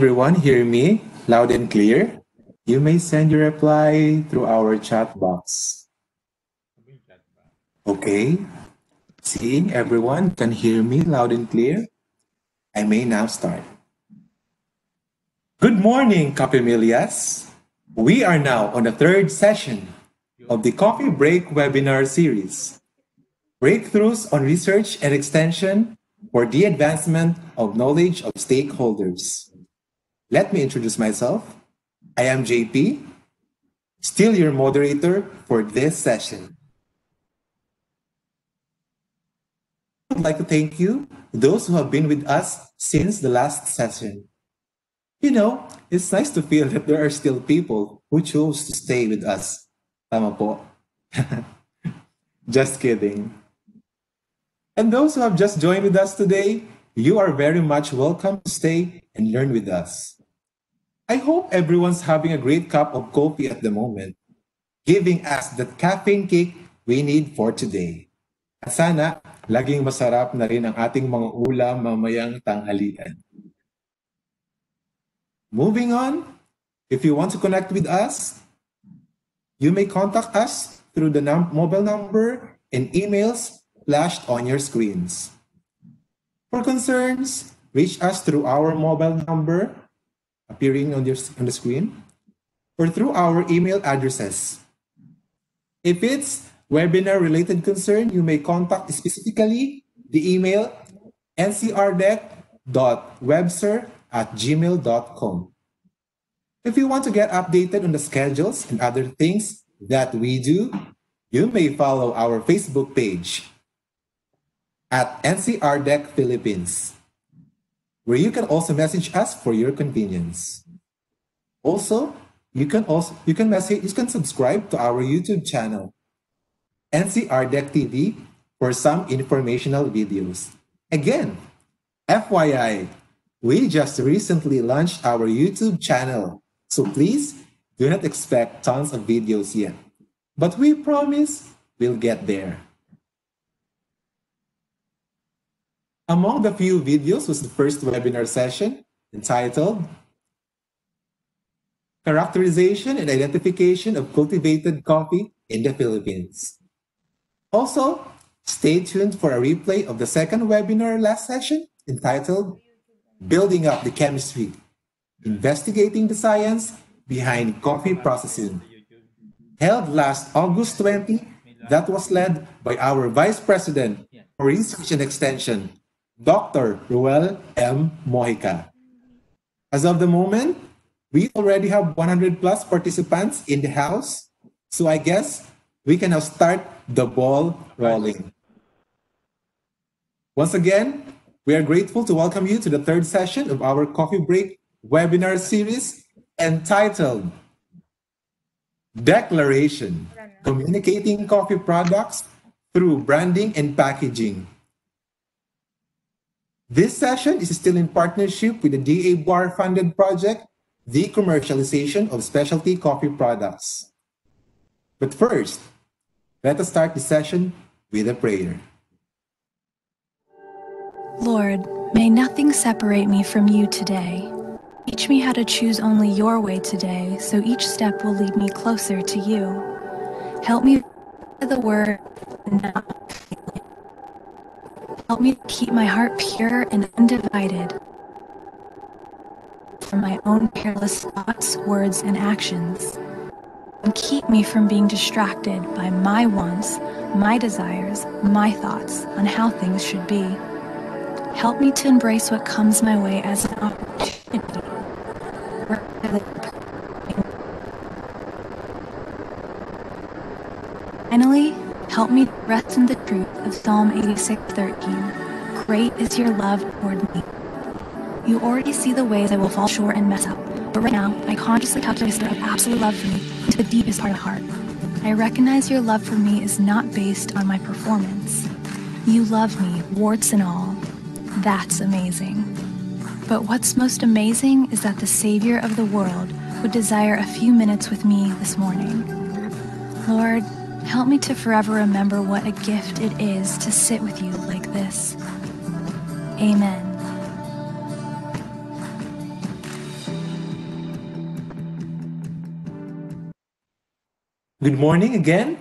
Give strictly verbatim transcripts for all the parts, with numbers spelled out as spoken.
Everyone hear me loud and clear? You may send your reply through our chat box. Okay, seeing everyone can hear me loud and clear, I may now start. Good morning, Coffee Milias. We are now on the third session of the Coffee Break webinar series, Breakthroughs on Research and Extension for the Advancement of Knowledge of Stakeholders. Let me introduce myself. I am J P, still your moderator for this session. I'd like to thank you, those who have been with us since the last session. You know, it's nice to feel that there are still people who chose to stay with us. Tama po. Just kidding. And those who have just joined with us today, you are very much welcome to stay and learn with us. I hope everyone's having a great cup of coffee at the moment, giving us the caffeine kick we need for today. At sana, laging masarap na rin ang ating mga ulam mamayang tanghalian. Moving on, if you want to connect with us, you may contact us through the num mobile number and emails flashed on your screens. For concerns, reach us through our mobile number appearing on, your, on the screen or through our email addresses. If it's webinar-related concern, you may contact specifically the email N C R D E C dot webser at gmail dot com. If you want to get updated on the schedules and other things that we do, you may follow our Facebook page at N C R D E C Philippines, where you can also message us for your convenience. Also, you can also you can message you can subscribe to our YouTube channel, N C R D E C T V, for some informational videos. Again, F Y I, we just recently launched our YouTube channel, so please do not expect tons of videos yet, but we promise we'll get there. Among the few videos was the first webinar session entitled Characterization and Identification of Cultivated Coffee in the Philippines. Also, stay tuned for a replay of the second webinar last session entitled Building Up the Chemistry, Investigating the Science Behind Coffee Processing, held last August twentieth, that was led by our Vice President for Research and Extension, Doctor Ruel M. Mojica. As of the moment, we already have one hundred plus participants in the house, so I guess we can now start the ball rolling. Once again, we are grateful to welcome you to the third session of our Coffee Break webinar series entitled Declaration, Communicating Coffee Products Through Branding and Packaging. This session is still in partnership with the D A B A R funded project, The Commercialization of Specialty Coffee Products. But first, let us start the session with a prayer. Lord, may nothing separate me from you today. Teach me how to choose only your way today, so each step will lead me closer to you. Help me by the word now. Help me keep my heart pure and undivided from my own careless thoughts, words, and actions. And keep me from being distracted by my wants, my desires, my thoughts on how things should be. Help me to embrace what comes my way as an opportunity. Finally, help me rest in the truth of Psalm eighty-six thirteen. Great is your love toward me. You already see the ways I will fall short and mess up, but right now, I consciously touch my spirit of absolute love for me to the deepest part of my heart. I recognize your love for me is not based on my performance. You love me, warts and all. That's amazing. But what's most amazing is that the Savior of the world would desire a few minutes with me this morning. Lord, help me to forever remember what a gift it is to sit with you like this. Amen. Good morning again.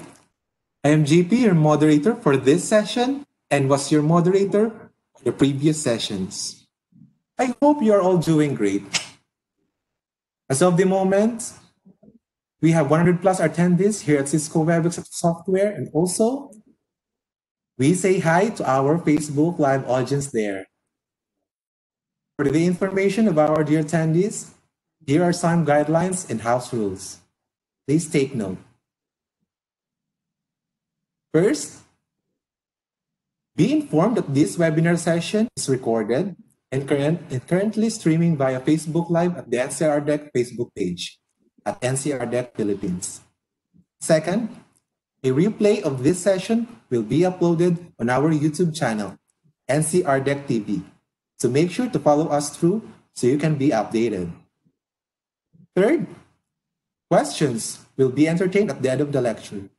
I am J P, your moderator for this session, and was your moderator for the previous sessions. I hope you are all doing great. As of the moment, we have one hundred plus attendees here at Cisco WebEx Software, and also we say hi to our Facebook Live audience there. For the information of our dear attendees, here are some guidelines and house rules. Please take note. First, be informed that this webinar session is recorded and, current, and currently streaming via Facebook Live at the N C R D E C Facebook page at N C R D E C Philippines. Second, a replay of this session will be uploaded on our YouTube channel, N C R D E C T V, so make sure to follow us through so you can be updated. Third, questions will be entertained at the end of the lecture.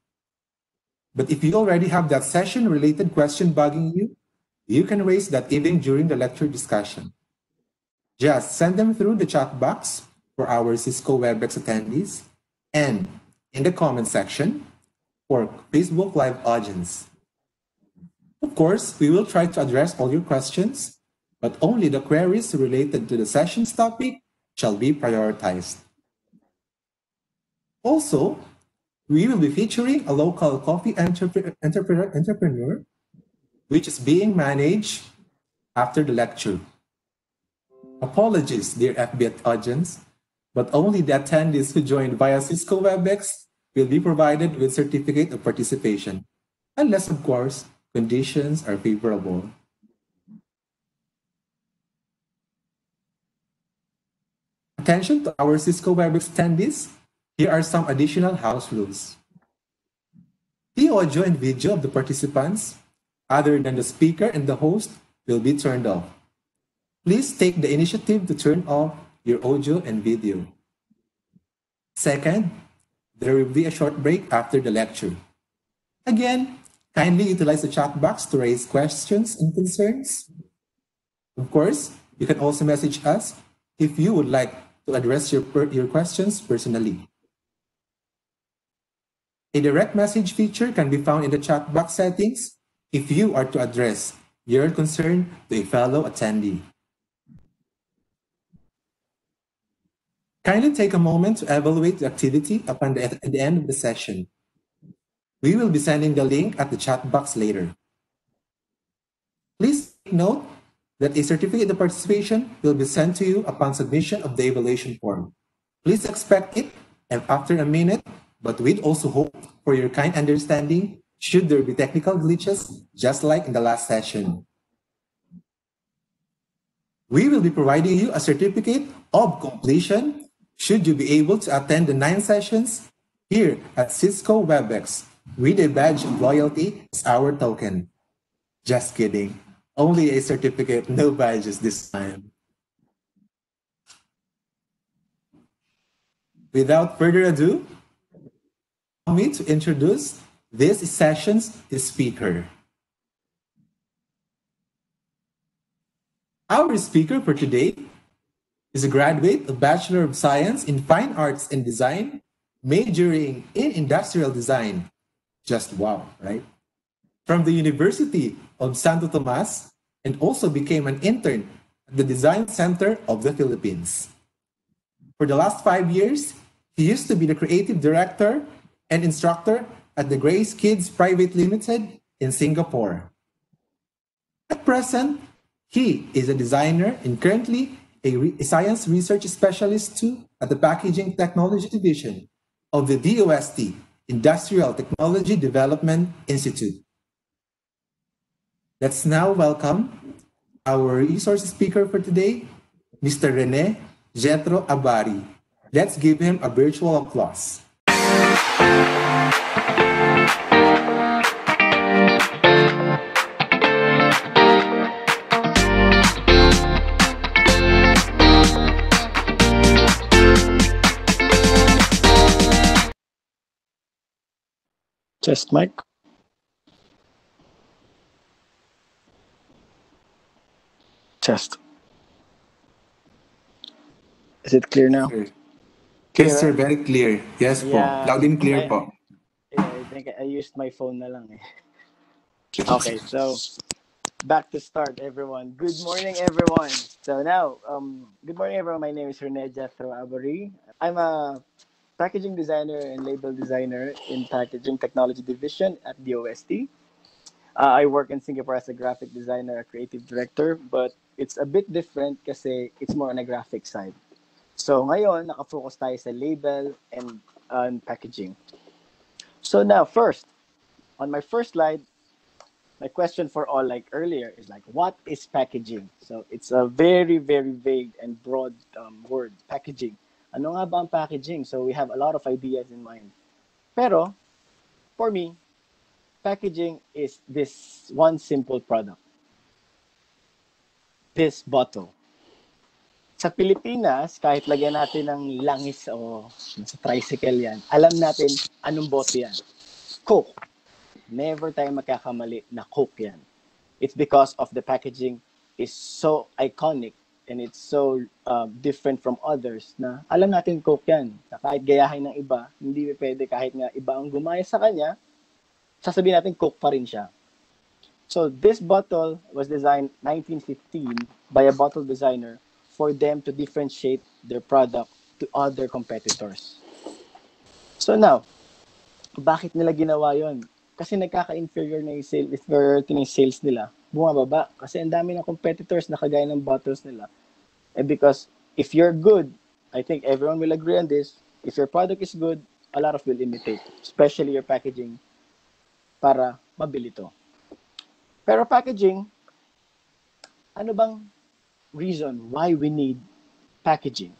But if you already have that session-related question bugging you, you can raise that even during the lecture discussion. Just send them through the chat box for our Cisco WebEx attendees and in the comment section for Facebook Live audience. Of course, we will try to address all your questions, but only the queries related to the session's topic shall be prioritized. Also, we will be featuring a local coffee entrepreneur, entrepreneur, entrepreneur, which is being managed after the lecture. Apologies, dear F B A audience, but only the attendees who joined via Cisco WebEx will be provided with certificate of participation, unless, of course, conditions are favorable. Attention to our Cisco WebEx attendees. Here are some additional house rules. The audio and video of the participants, other than the speaker and the host, will be turned off. Please take the initiative to turn off your audio and video. Second, there will be a short break after the lecture. Again, kindly utilize the chat box to raise questions and concerns. Of course, you can also message us if you would like to address your, your questions personally. A direct message feature can be found in the chat box settings if you are to address your concern to a fellow attendee. Kindly take a moment to evaluate the activity upon the, at the end of the session. We will be sending the link at the chat box later. Please note that a certificate of participation will be sent to you upon submission of the evaluation form. Please expect it, and after a minute, but we'd also hope for your kind understanding should there be technical glitches, just like in the last session. We will be providing you a certificate of completion should you be able to attend the nine sessions here at Cisco WebEx with a badge of loyalty as our token. Just kidding. Only a certificate, no badges this time. Without further ado, allow me to introduce this session's speaker. Our speaker for today is a graduate of Bachelor of Science in Fine Arts and Design, majoring in Industrial Design. Just wow, right? From the University of Santo Tomas, and also became an intern at the Design Center of the Philippines. For the last five years, he used to be the creative director and instructor at the Grace Kids Private Limited in Singapore. At present, he is a designer and currently a, re a science research specialist too at the Packaging Technology Division of the DOST Industrial Technology Development Institute. Let's now welcome our resource speaker for today, Mister Rene Jethro Abary. Let's give him a virtual applause. Test mic. Test. Is it clear now? Clear. Yes, sir. Very clear. Yes, yeah, po. Loud and clear, I, po. Yeah, I think I used my phone na lang eh. Okay, so back to start, everyone. Good morning, everyone. So now, um, good morning, everyone. My name is Rene Jethro Abary. I'm a packaging designer and label designer in Packaging Technology Division at DOST. Uh, I work in Singapore as a graphic designer, a creative director, but it's a bit different kasi it's more on a graphic side. So ngayon, nakafocus tayo sa label and on packaging. So now first, on my first slide, my question for all like earlier is like, what is packaging? So it's a very, very vague and broad um, word, packaging. Ano nga ba ang packaging? So we have a lot of ideas in mind. Pero, for me, packaging is this one simple product. This bottle. Sa Pilipinas, kahit lagyan natin ng langis o sa tricycle yan, alam natin anong bote yan. Coke. Never tayo magkakamali na Coke yan. It's because of the packaging is so iconic and it's so uh, different from others na alam natin Coke yan. Kahit gayahin ng iba, hindi pwede kahit nga iba ang gumaya sa kanya, sasabihin natin Coke pa rin siya. So this bottle was designed nineteen fifteen by a bottle designer for them to differentiate their product to other competitors. So now, bakit nila ginawa yon? Kasi nagkaka-inferior na yung sales, inferiority na yung sales nila. Bumababa. Kasi ang dami ng competitors na kagaya ng bottles nila. And because if you're good, I think everyone will agree on this, if your product is good, a lot of will imitate, especially your packaging para mabili to. Pero packaging, ano bang reason why we need packaging?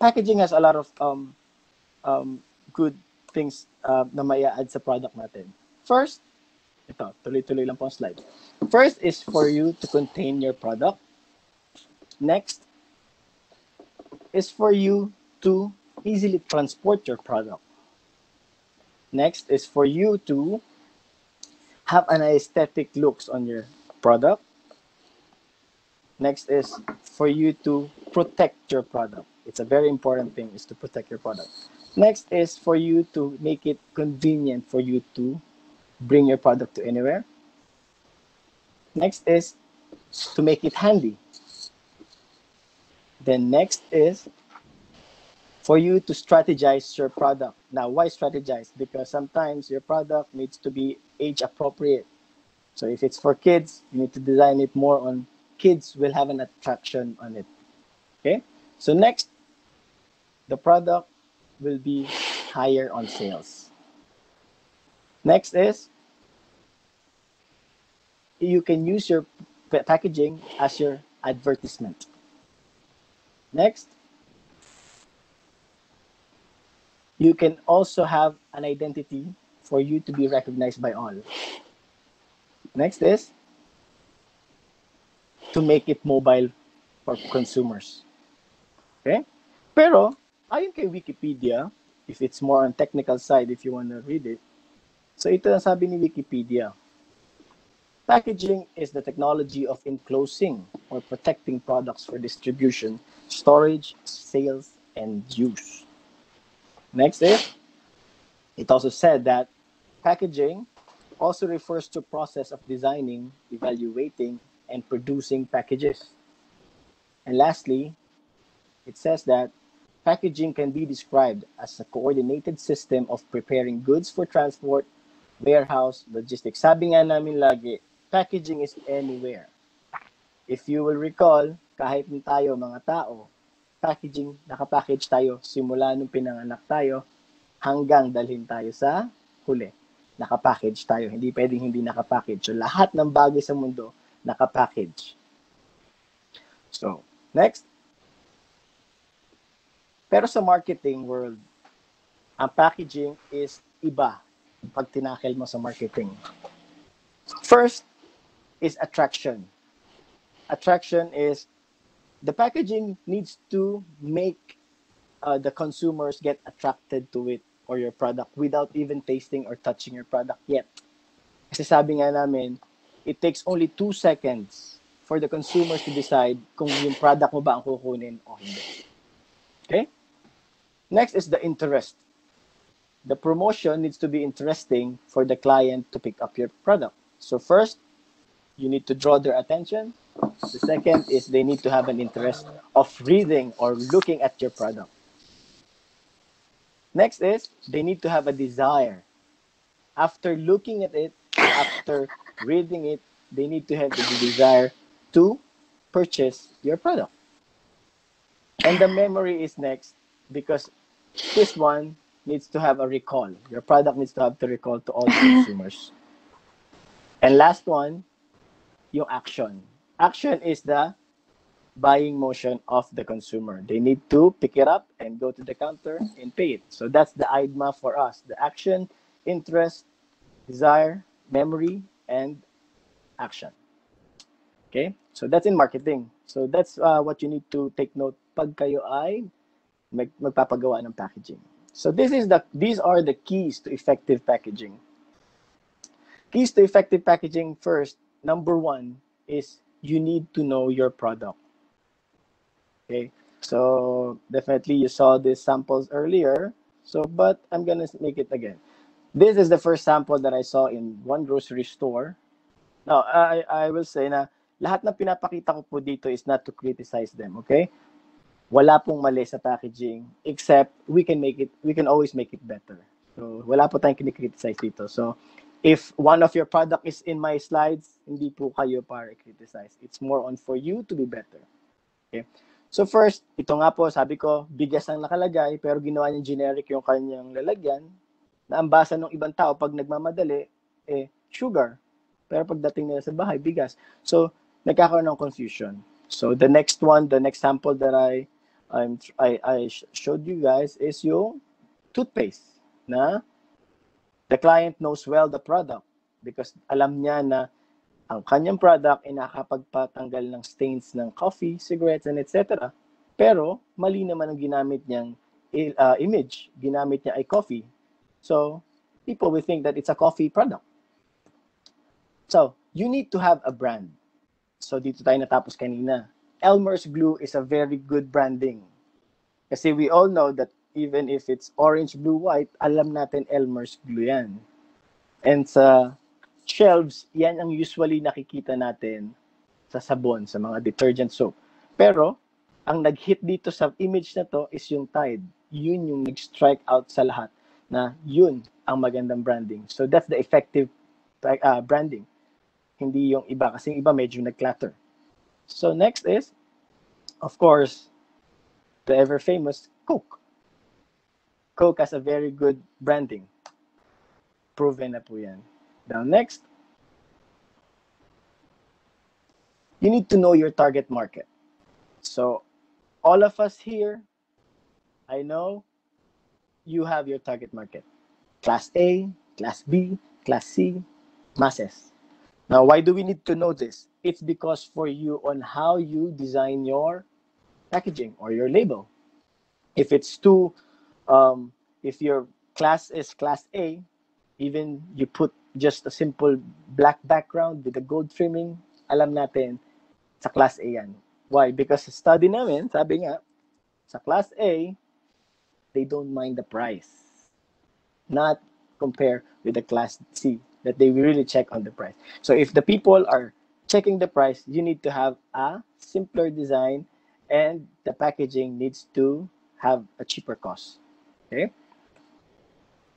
Packaging has a lot of um, um, good things uh, na may add sa product natin. First, ito, tuloy-tuloy lang po ang slide. First is for you to contain your product. Next is for you to easily transport your product. Next is for you to have an aesthetic looks on your product. Next is for you to protect your product. It's a very important thing is to protect your product. Next is for you to make it convenient for you to bring your product to anywhere. Next is to make it handy. Then next is for you to strategize your product. Now, why strategize? Because sometimes your product needs to be age appropriate. So if it's for kids, you need to design it more on kids will have an attraction on it. Okay. So next, the product will be higher on sales. Next is you can use your packaging as your advertisement. Next, you can also have an identity for you to be recognized by all. Next is to make it mobile for consumers. Okay? Pero, ayon kay Wikipedia, if it's more on technical side, if you want to read it, so ito ang sabi ni Wikipedia. Packaging is the technology of enclosing or protecting products for distribution, storage, sales, and use. Next is, it also said that packaging also refers to the process of designing, evaluating, and producing packages. And lastly, it says that packaging can be described as a coordinated system of preparing goods for transport, warehouse, logistics. Sabi nga namin lagi, packaging is anywhere. If you will recall, kahit na tayo mga tao, packaging, nakapackage tayo simula nung pinanganak tayo hanggang dalhin tayo sa huli. Nakapackage tayo. Hindi pwedeng hindi nakapackage. So, lahat ng bagay sa mundo, nakapackage. So, next. Pero sa marketing world, ang packaging is iba pag tinakel mo sa marketing. First is attraction. Attraction is the packaging needs to make uh, the consumers get attracted to it or your product without even tasting or touching your product yet. Kasi sabi nga namin, it takes only two seconds for the consumers to decide kung yung product mo ba ang kukunin o hindi. Okay? Next is the interest. The promotion needs to be interesting for the client to pick up your product. So first, you need to draw their attention. The second is they need to have an interest of reading or looking at your product. Next is they need to have a desire. After looking at it, after reading it, they need to have the desire to purchase your product. And the memory is next because this one needs to have a recall. Your product needs to have the recall to all the consumers. And last one, yung action. Action is the buying motion of the consumer. They need to pick it up and go to the counter and pay it. So that's the I D M A for us. The action, interest, desire, memory, and action. Okay? So that's in marketing. So that's uh, what you need to take note pag kayo ay mag magpapagawa ng packaging. So this is the, these are the keys to effective packaging. Keys to effective packaging first, number one is you need to know your product. Okay, so definitely you saw these samples earlier, so but I'm gonna make it again. This is the first sample that I saw in one grocery store. Now, I, I will say na lahat na pinapakita ko po dito is not to criticize them, okay? Wala pong mali sa packaging, except we can make it, we can always make it better. So, wala po tayong kinikriticize dito. So, if one of your product is in my slides, hindi po kayo para criticize. It's more on for you to be better. Okay? So, first, ito nga po, sabi ko, bigas ang nakalagay, pero ginawa niya generic yung kanyang lalagyan, na ang basa ng ibang tao, pag nagmamadali, eh, sugar. Pero pagdating nila sa bahay, bigas. So, nagkakaroon ng confusion. So, the next one, the next sample that I I'm, I, I showed you guys is yung toothpaste na the client knows well the product because alam niya na ang kanyang product ay nakakapagpatanggal ng stains ng coffee, cigarettes, and et cetera. Pero mali naman ang ginamit niyang uh, image. Ginamit niya ay coffee. So, people will think that it's a coffee product. So, you need to have a brand. So, dito tayo natapos kanina. Elmer's Glue is a very good branding. Kasi we all know that even if it's orange, blue, white, alam natin Elmer's Glue yan. And sa shelves, yan ang usually nakikita natin sa sabon, sa mga detergent soap. Pero, ang nag-hit dito sa image na to is yung Tide. Yun yung nag-strike out sa lahat na yun ang magandang branding. So that's the effective uh, branding. Hindi yung iba, kasi yung iba medyo nag-clutter. So next is, of course, the ever-famous Coke. Coke has a very good branding. Proven na po yan. Down next. You need to know your target market. So all of us here, I know you have your target market. Class A, Class B, Class C, masses. Now, why do we need to know this? It's because for you on how you design your packaging or your label. If it's too, um, if your class is Class A, even you put just a simple black background with a gold trimming, alam natin sa Class A yan. Why? Because study namin, sabi nga, sa Class A, they don't mind the price. Not compare with the Class C, that they really check on the price. So if the people are checking the price, you need to have a simpler design and the packaging needs to have a cheaper cost. Okay?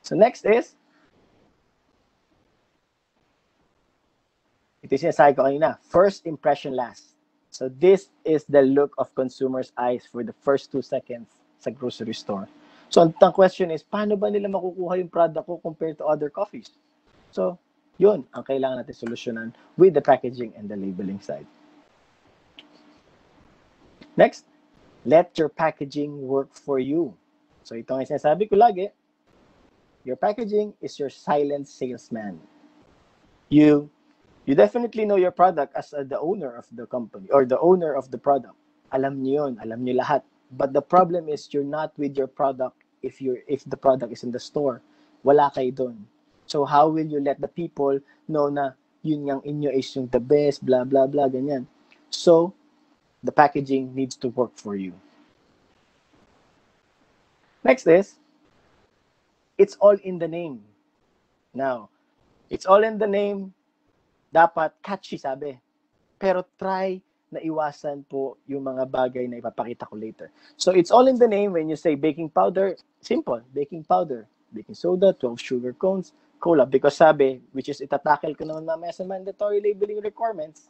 So next is, ito yung sinasabi ko kanina, first impression lasts. So this is the look of consumers' eyes for the first two seconds sa grocery store. So the question is, paano ba nila makukuha yung product ko compared to other coffees? So yun ang kailangan natin solusyonan with the packaging and the labeling side. Next, let your packaging work for you. So ito ang sinasabi ko lagi, your packaging is your silent salesman. You You definitely know your product as uh, the owner of the company or the owner of the product. Alam niyo yun, alam niyo lahat. But the problem is you're not with your product if you if the product is in the store. Wala kayo dun. So how will you let the people know na yun yung inyo is yung the best, blah, blah, blah, ganyan. So the packaging needs to work for you. Next is, it's all in the name. Now, it's all in the name. Dapat catchy, sabi. Pero try na iwasan po yung mga bagay na ipapakita ko later. So it's all in the name when you say baking powder, simple, baking powder, baking soda, twelve sugar cones, cola. Because sabi, which is itatakil ko naman mamaya sa mandatory labeling requirements,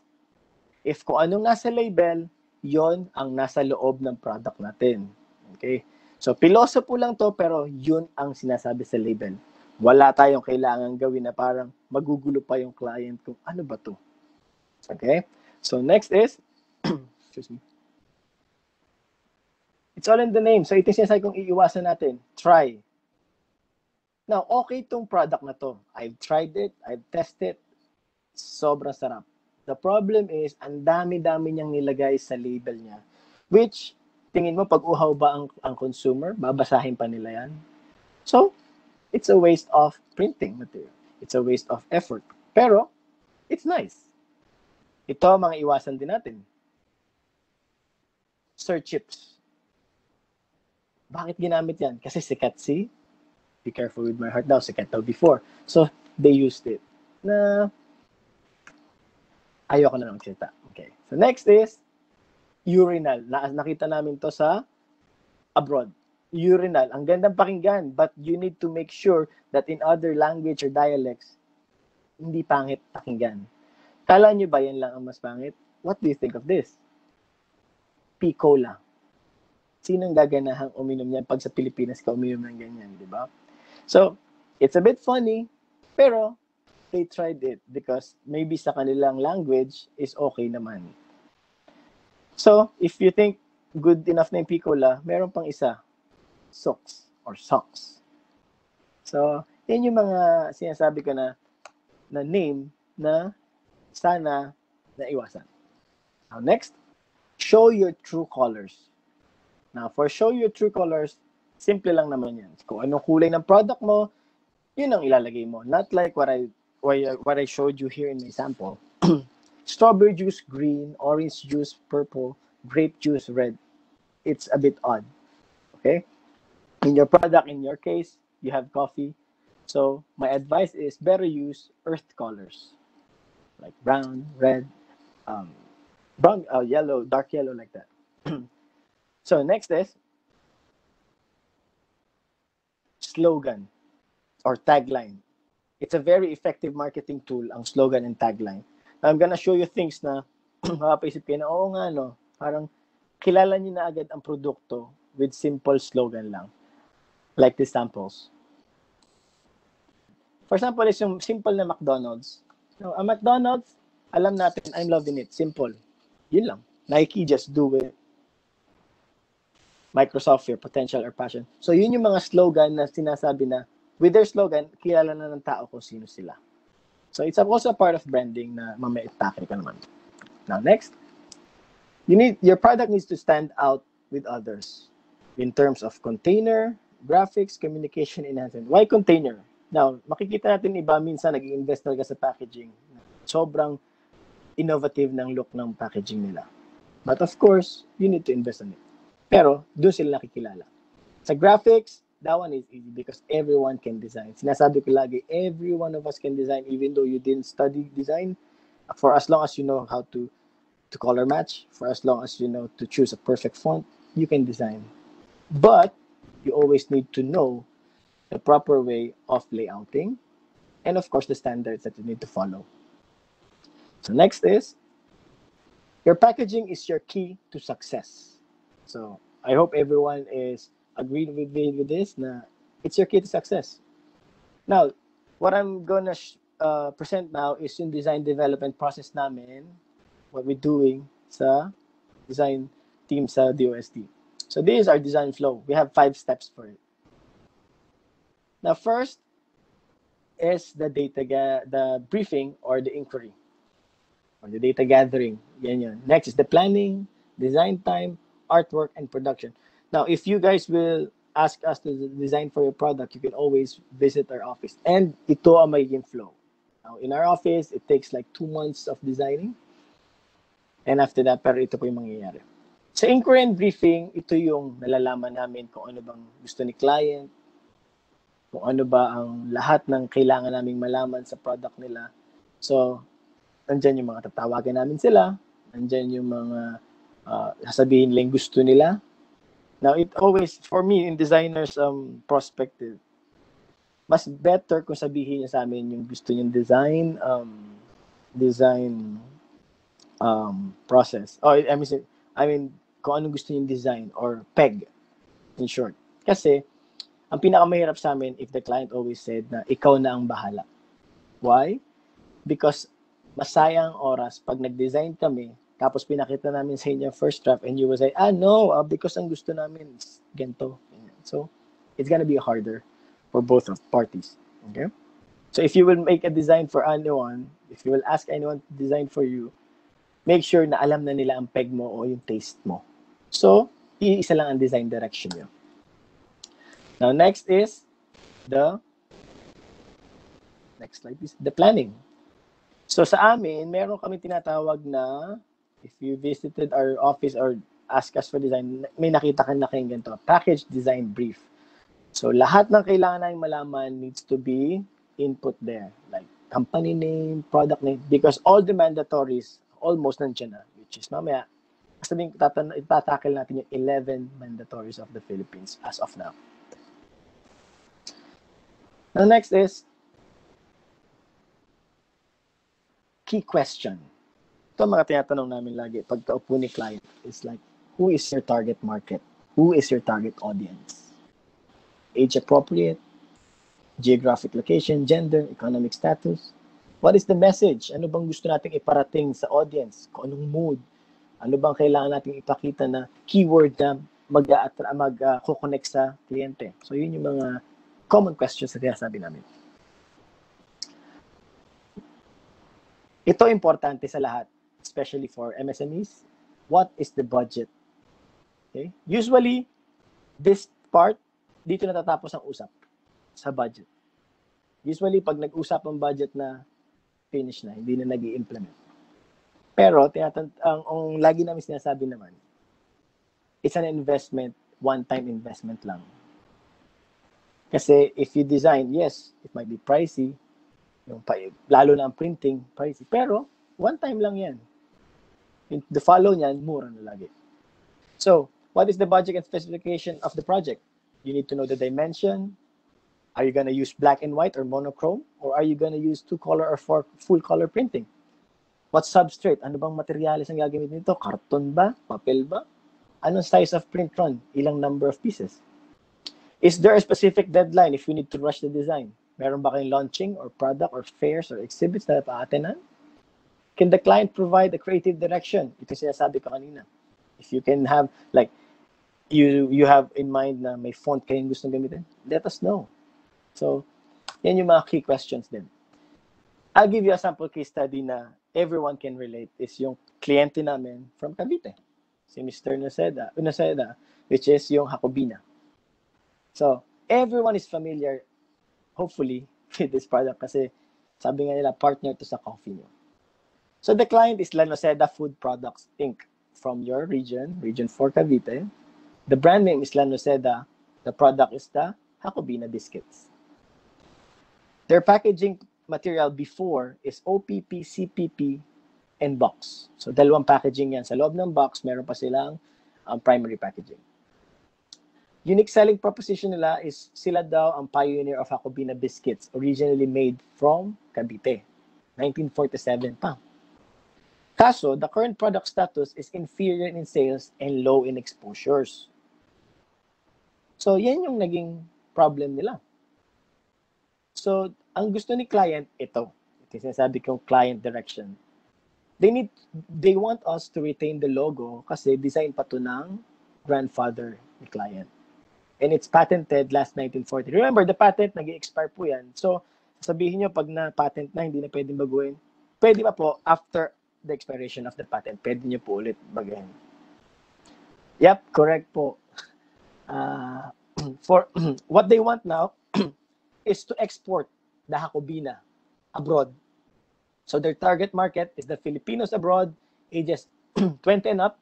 if kung anong nasa label, yon ang nasa loob ng product natin. Okay? So piloso po lang to, pero yun ang sinasabi sa label. Wala tayong kailangan gawin na parang magugulo pa yung client kung ano ba to. Okay? So next is, excuse me. It's all in the name. So ito yung sinasabi kong iiwasan natin. Try. Now, okay itong product na to. I've tried it. I've tested. Sobrang sarap. The problem is, ang dami-dami niyang nilagay sa label niya. Which, tingin mo, pag uhaw ba ang, ang consumer? Babasahin pa nila yan? So, it's a waste of printing material. It's a waste of effort. Pero, it's nice. Ito, mga iwasan din natin. Sir Chips. Bakit ginamit yan? Kasi sikat si, be careful with my heart daw, sikat daw before. So, they used it. Na, ayoko na lang kita. Okay. So, next is, urinal. Na, nakita namin to sa abroad. Urinal. Ang gandang pakinggan, but you need to make sure that in other language or dialects, hindi pangit pakinggan. Kala nyo ba yan lang ang mas pangit? What do you think of this? Picola. Sinong gaganahang uminom yan pag sa Pilipinas ka uminom ng ganyan, di ba? So, it's a bit funny, pero they tried it because maybe sa kanilang language is okay naman. So, if you think good enough na yung Picola, meron pang isa. Socks or socks. So, yun yung mga sinasabi ko na na name na sana naiwasan. Now, next, show your true colors. Now, for show your true colors, simple lang naman yan. Kung anong kulay ng product mo, yun ang ilalagay mo. Not like what I, what I showed you here in my sample. Strawberry juice, green, orange juice, purple, grape juice, red. It's a bit odd. Okay? in your product, in your case, you have coffee. So my advice is better use earth colors, like brown, red, um, brown, uh, yellow, dark yellow, like that. So next is slogan or tagline. It's a very effective marketing tool, ang slogan and tagline. Now, I'm gonna show you things na makapaisip kayo na, oo nga, no? Parang kilala niyo na agad ang produkto with simple slogan lang. Like the samples. For example, is yung simple na McDonald's. So, ang McDonald's, alam natin, I'm loving it. Simple. Yun lang. Nike, just do it. Microsoft, your potential or passion. So, yun yung mga slogan na sinasabi na, with their slogan, kilala na ng tao kung sino sila. So, it's also a part of branding na mamaya itakay ka naman. Now, next. You need, your product needs to stand out with others in terms of container, graphics, communication, enhancement. Why container? Now, makikita natin iba minsan nag-i-invest talaga sa packaging. Sobrang innovative ng look ng packaging nila. But of course, you need to invest on it. Pero, doon sila nakikilala. Sa graphics, that one is easy because everyone can design. Sinasabi ko lagi, every one of us can design even though you didn't study design. For as long as you know how to, to color match, for as long as you know to choose a perfect font, you can design. But you always need to know the proper way of layouting and, of course, the standards that you need to follow. So next is, your packaging is your key to success. So I hope everyone is agreed with me with this. Na it's your key to success. Now, what I'm going to uh, present now is in design development process namin, what we're doing sa design team sa D O S T. So this is our design flow. We have five steps for it. Now, first is the data, the briefing or the inquiry, or the data gathering. Yan yan. Next is the planning, design time, artwork, and production. Now, if you guys will ask us to design for your product, you can always visit our office. And ito ang magiging flow. Now, in our office, it takes like two months of designing. And after that, pero ito po yung mangyayari. Sa inquiry and briefing, ito yung nalalaman namin kung ano bang gusto ni client, kung ano ba ang lahat ng kailangan naming malaman sa product nila. So, nandyan yung mga tatawagin namin sila, nandyan yung mga uh, sasabihin lang gusto nila. Now, it always, for me, in designers' um, perspective, mas better kung sabihin niya sa amin yung gusto niyang design, um, design um, process. Oh, I mean, I mean, kung anong gusto niyang design or peg, in short. Kasi, ang pinakamahirap sa amin if the client always said na ikaw na ang bahala. Why? Because masayang oras pag nag-design kami, tapos pinakita namin sa inyo first draft and you will say, ah no, uh, because ang gusto namin is ganito. So, it's gonna be harder for both of parties. Okay? So, if you will make a design for anyone, if you will ask anyone to design for you, make sure na alam na nila ang peg mo o yung taste mo. So, iisa lang ang design direction nyo. Now, next is the, next slide is the planning. So, sa amin, meron kami tinatawag na, if you visited our office or ask us for design, may nakita ka na kayong ganito, package design brief. So, lahat ng kailangan namin malaman needs to be input there. Like, company name, product name, because all the mandatories almost nandiyan na, which is mamaya, kasi itatakil natin yung eleven mandatories of the Philippines as of now. The next is key question. Ito ang mga tinatanong namin lagi pagkaupo ni client is like, who is your target market? Who is your target audience? Age appropriate, geographic location, gender, economic status. What is the message? Ano bang gusto nating iparating sa audience? Kung anong mood? Ano bang kailangan nating ipakita na keyword na mag-a-attract, mag-a-connect sa kliyente? So yun yung mga common questions na sinasabi namin. Ito importante sa lahat, especially for M S M Es. What is the budget? Okay? Usually, this part, dito natatapos ang usap sa budget. Usually, pag nag-usap ang budget na finish na, hindi na nag-i-implement. Pero, tinatant- ang, ang lagi namin sinasabi naman, it's an investment, one-time investment lang. Kasi if you design, yes, it might be pricey. Yung, lalo na ang printing, pricey. Pero, one time lang yan. The follow niyan, mura na lagi. So, what is the budget and specification of the project? You need to know the dimension. Are you going to use black and white or monochrome? Or are you going to use two-color or four full-color printing? What substrate? Ano bang materialis ang gagamit nito? Karton ba? Papel ba? Anong size of print run? Ilang number of pieces? Is there a specific deadline if you need to rush the design? Meron ba kayong launching or product or fairs or exhibits na pa-atenan? Can the client provide a creative direction? Ito sinasabi ko kanina. If you can have, like, you you have in mind na may font kayong gusto gamitin, let us know. So, yan yung mga key questions din. I'll give you a sample case study na everyone can relate is yung kliyente namin from Cavite, si Mister Noceda, Noceda, which is yung Jacobina. So, everyone is familiar, hopefully, with this product kasi sabi nga nila, partner to sa coffee nyo. So, the client is La Noceda Food Products, Incorporated from your region, Region four Cavite. The brand name is La Noceda. The product is the Jacobina Biscuits. Their packaging material before is O P P, C P P, and box. So, dalawang packaging yan. Sa loob ng box, meron pa silang um, primary packaging. Unique selling proposition nila is sila daw ang pioneer of Jacobina biscuits, originally made from Cavite, nineteen forty-seven pa. Kaso, the current product status is inferior in sales and low in exposures. So, yan yung naging problem nila. So, ang gusto ni client, ito. Ito yung sinasabi kong client direction. They need, they want us to retain the logo kasi design pa to ng grandfather ni client. And it's patented last nineteen forty. Remember, the patent, nag-expire po yan. So, sabihin nyo, pag na-patent na, hindi na pwedeng baguhin. Pwede pa po, after the expiration of the patent, pwede nyo po ulit baguhin. Yep, correct po. Uh, for what they want now is to export the Jacobina abroad. So their target market is the Filipinos abroad, ages twenty and up.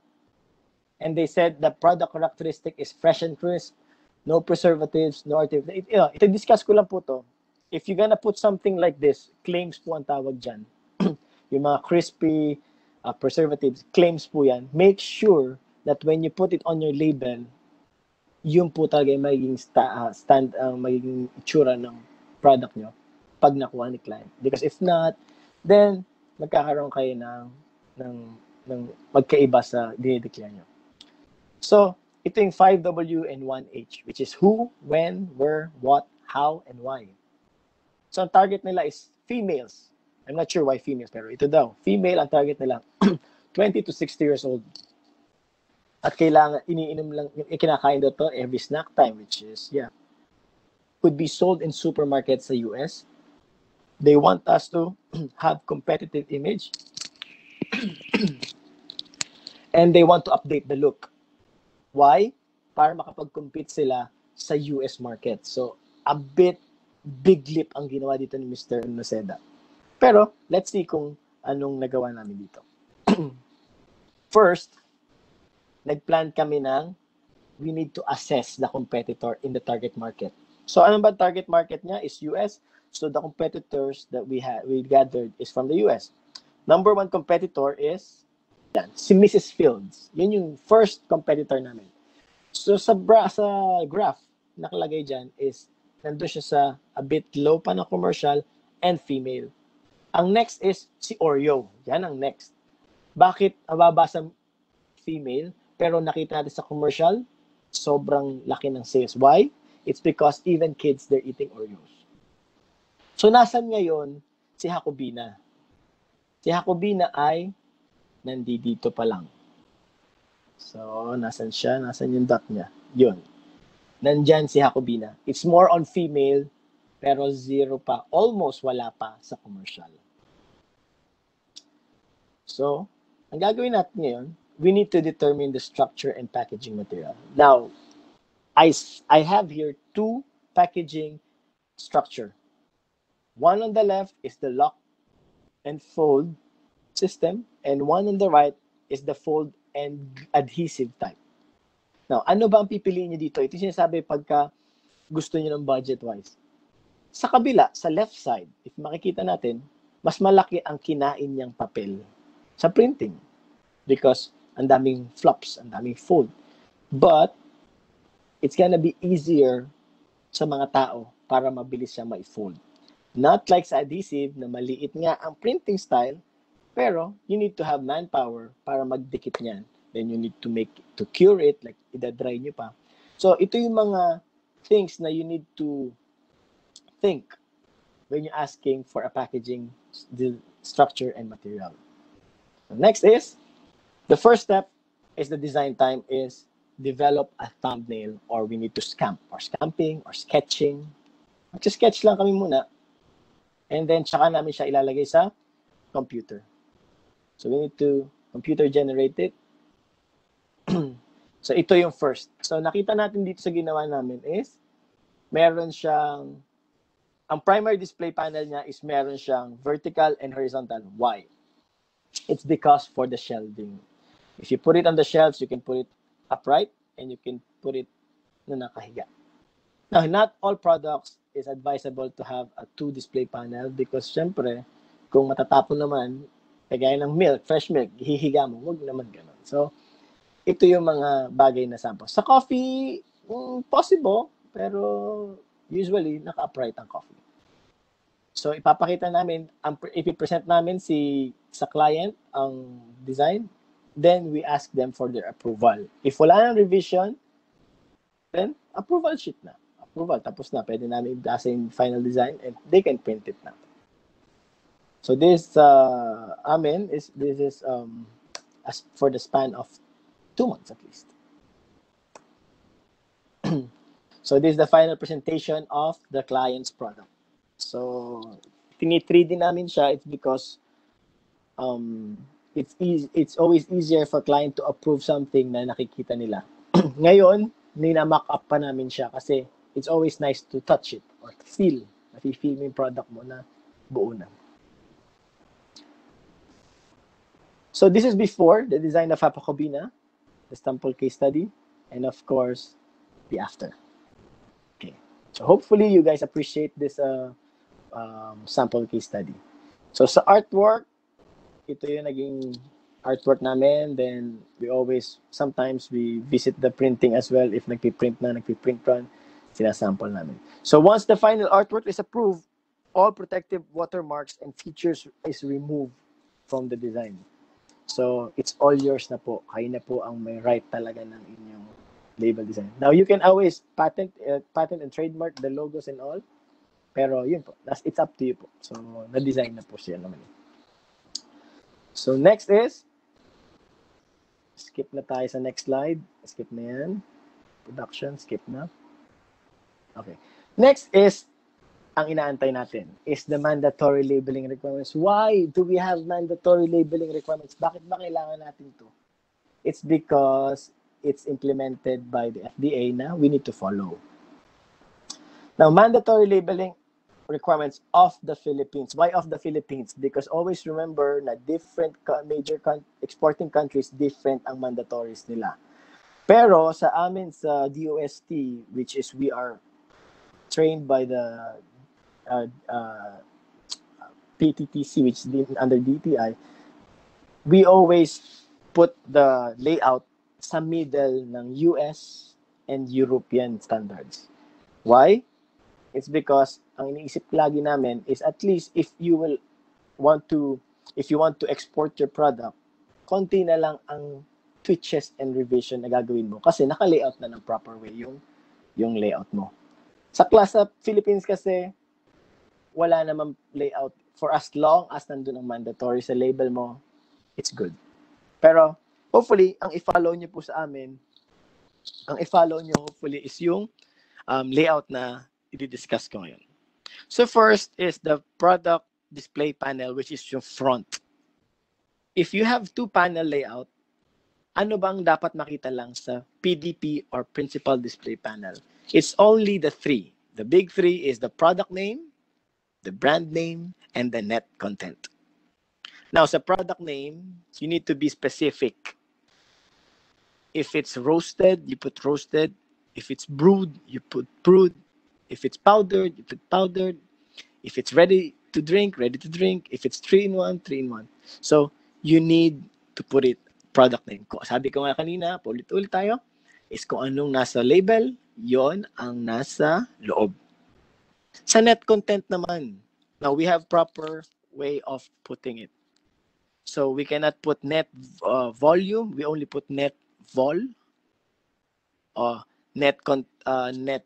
And they said the product characteristic is fresh and crisp, no preservatives, no artificial. It, you know, ito-discuss ko lang po to. If you're gonna put something like this, claims po ang tawag dyan. Yung mga crispy uh, preservatives, claims po yan. Make sure that when you put it on your label, yung po talaga yung magiging sta, uh, stand, uh, magiging itsura ng product nyo pag nakuha ni client. Because if not, then magkakaroon kayo ng, ng, ng magkaiba sa dinideclare nyo. So, ito yung five W and one H, which is who, when, where, what, how, and why. So, ang target nila is females. I'm not sure why females, pero ito daw. Female ang target nila, twenty to sixty years old. At kailangan, iniinom lang, kinakain daw to every snack time, which is, yeah. Could be sold in supermarkets sa U S, They want us to have competitive image and they want to update the look. Why? Para makapag-compete sila sa U S market. So, a bit big leap ang ginawa dito ni Mister Noceda. Pero, let's see kung anong nagawa namin dito. First, nag-plan kami ng we need to assess the competitor in the target market. So, ano ba target market niya is U S? So the competitors that we had we gathered is from the U S. Number one competitor is yan, si Missus Fields. Yun yung first competitor namin. So sa, bra, sa graph, nakalagay dyan is nandun siya sa a bit low pa na commercial and female. Ang next is si Oreo. Yan ang next. Bakit ababa sa female pero nakita natin sa commercial, sobrang laki ng sales. Why? It's because even kids, they're eating Oreos. So, nasan ngayon si Jacobina? Si Jacobina ay nandito pa lang. So, nasan siya? Nasan yung dot niya? Yun. Nandyan si Jacobina. It's more on female, pero zero pa. Almost wala pa sa commercial. So, ang gagawin natin ngayon, we need to determine the structure and packaging material. Now, I, I have here two packaging structure. One on the left is the lock and fold system, and one on the right is the fold and adhesive type. Now, ano ba ang pipiliin nyo dito? Ito yung sinasabi pagka gusto niyo ng budget-wise. Sa kabila, sa left side, if makikita natin, mas malaki ang kinain niyang papel sa printing because ang daming flops, ang daming fold. But it's gonna be easier sa mga tao para mabilis siya ma-fold. Not like sa adhesive na maliit nga ang printing style, pero you need to have manpower para magdikit niyan. Then you need to make, to cure it, like idadry nyo pa. So ito yung mga things na you need to think when you're asking for a packaging structure and material. So next is, the first step is the design time is develop a thumbnail, or we need to scamp or scamping or sketching. Mag-sketch lang kami muna. And then tsaka namin siya ilalagay sa computer. So we need to computer generate it. So ito yung first. So nakita natin dito sa ginawa namin is meron siyang, ang primary display panel niya is meron siyang vertical and horizontal. Why? It's because for the shelving. If you put it on the shelves, you can put it upright and you can put it na nakahiga. Now, not all products is advisable to have a two display panel because syempre, kung matatapon naman, kagaya ng milk, fresh milk, hihiga mo, huwag naman ganun. So, ito yung mga bagay na sample. Sa coffee, mm, possible, pero usually, naka-upright ang coffee. So, ipapakita namin, um, ipipresent namin si, sa client ang design, then we ask them for their approval. If wala ng revision, then approval sheet na. Approval, tapos na. Pwede namin i-assign final design and they can print it na. So, this, uh, amin, is, this is um, as for the span of two months at least. So this is the final presentation of the client's product. So tini-three D namin siya, it's because um, it's, easy, it's always easier for client to approve something na nakikita nila. Ngayon, nina-mock up pa namin siya kasi it's always nice to touch it or feel. Nafe-feel mo yung product mo na buo na. So this is before the design of Jacobina, the sample case study, and of course, the after. So hopefully you guys appreciate this uh, um, sample case study. So sa artwork, ito yung naging artwork namin. Then we always, sometimes we visit the printing as well. If nagpiprint na, nagpiprint run, sinasample namin. So once the final artwork is approved, all protective watermarks and features is removed from the design. So it's all yours na po. Kayo na po ang may right talaga ng inyong label design. Now, you can always patent uh, patent and trademark the logos and all. Pero yun po. That's, it's up to you po. So, na-design na po siya naman. So, next is, skip na tayo sa next slide. Skip na yan. Production, skip na. Okay. Next is, ang inaantay natin, is the mandatory labeling requirements. Why do we have mandatory labeling requirements? Bakit ba kailangan natin to? It's because it's implemented by the F D A na we need to follow. Now, mandatory labeling requirements of the Philippines. Why of the Philippines? Because always remember na different major exporting countries, different ang mandatories nila. Pero sa amin sa D O S T, which is we are trained by the uh, uh, P T T C, which is under D T I, we always put the layout sa middle ng U S and European standards. Why? It's because ang iniisip lagi namin is at least if you will want to, if you want to export your product, konti na lang ang twitches and revision na gagawin mo kasi naka-layout na ng proper way yung, yung layout mo. Sa class sa Philippines kasi, wala namang layout. For as long as nandun ang mandatory sa label mo, it's good. Pero, hopefully, ang i-follow nyo po sa amin, ang i-follow nyo hopefully is yung um, layout na i-discuss ko ngayon. So first is the product display panel, which is yung front. If you have two panel layout, ano bang dapat makita lang sa P D P or principal display panel? It's only the three. The big three is the product name, the brand name, and the net content. Now, sa product name, you need to be specific. If it's roasted, you put roasted. If it's brewed, you put brewed. If it's powdered, you put powdered. If it's ready to drink, ready to drink. If it's three in one, three in one. So you need to put it product name. Sabi ko nga kanina, paulit-ulit tayo, is kung anong nasa label, yon ang nasa loob. Sa net content naman, now we have proper way of putting it. So we cannot put net uh, volume. We only put net vol. Or uh, net con uh, net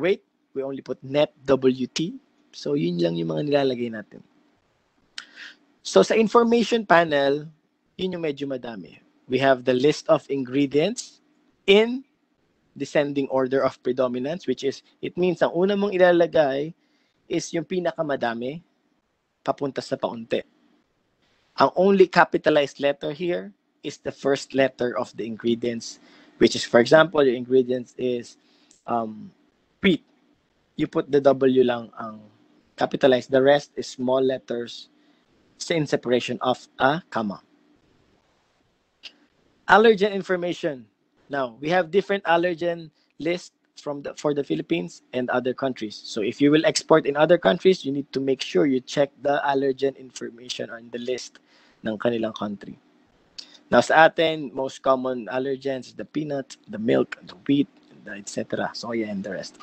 weight. We only put net W T. So yun lang yung mga nilalagay natin. So sa information panel, yun yung medyo madami. We have the list of ingredients in descending order of predominance, which is, it means ang una mong ilalagay is yung pinakamadami papunta sa paunti. Ang only capitalized letter here is the first letter of the ingredients, which is, for example, your ingredients is um, wheat. You put the W lang ang capitalized. The rest is small letters in separation of a comma. Allergen information. Now, we have different allergen lists from the, for the Philippines and other countries. So if you will export in other countries, you need to make sure you check the allergen information on the list ng kanilang country. Now sa atin, most common allergens, the peanut, the milk, the wheat, et cetera, soya, and the rest.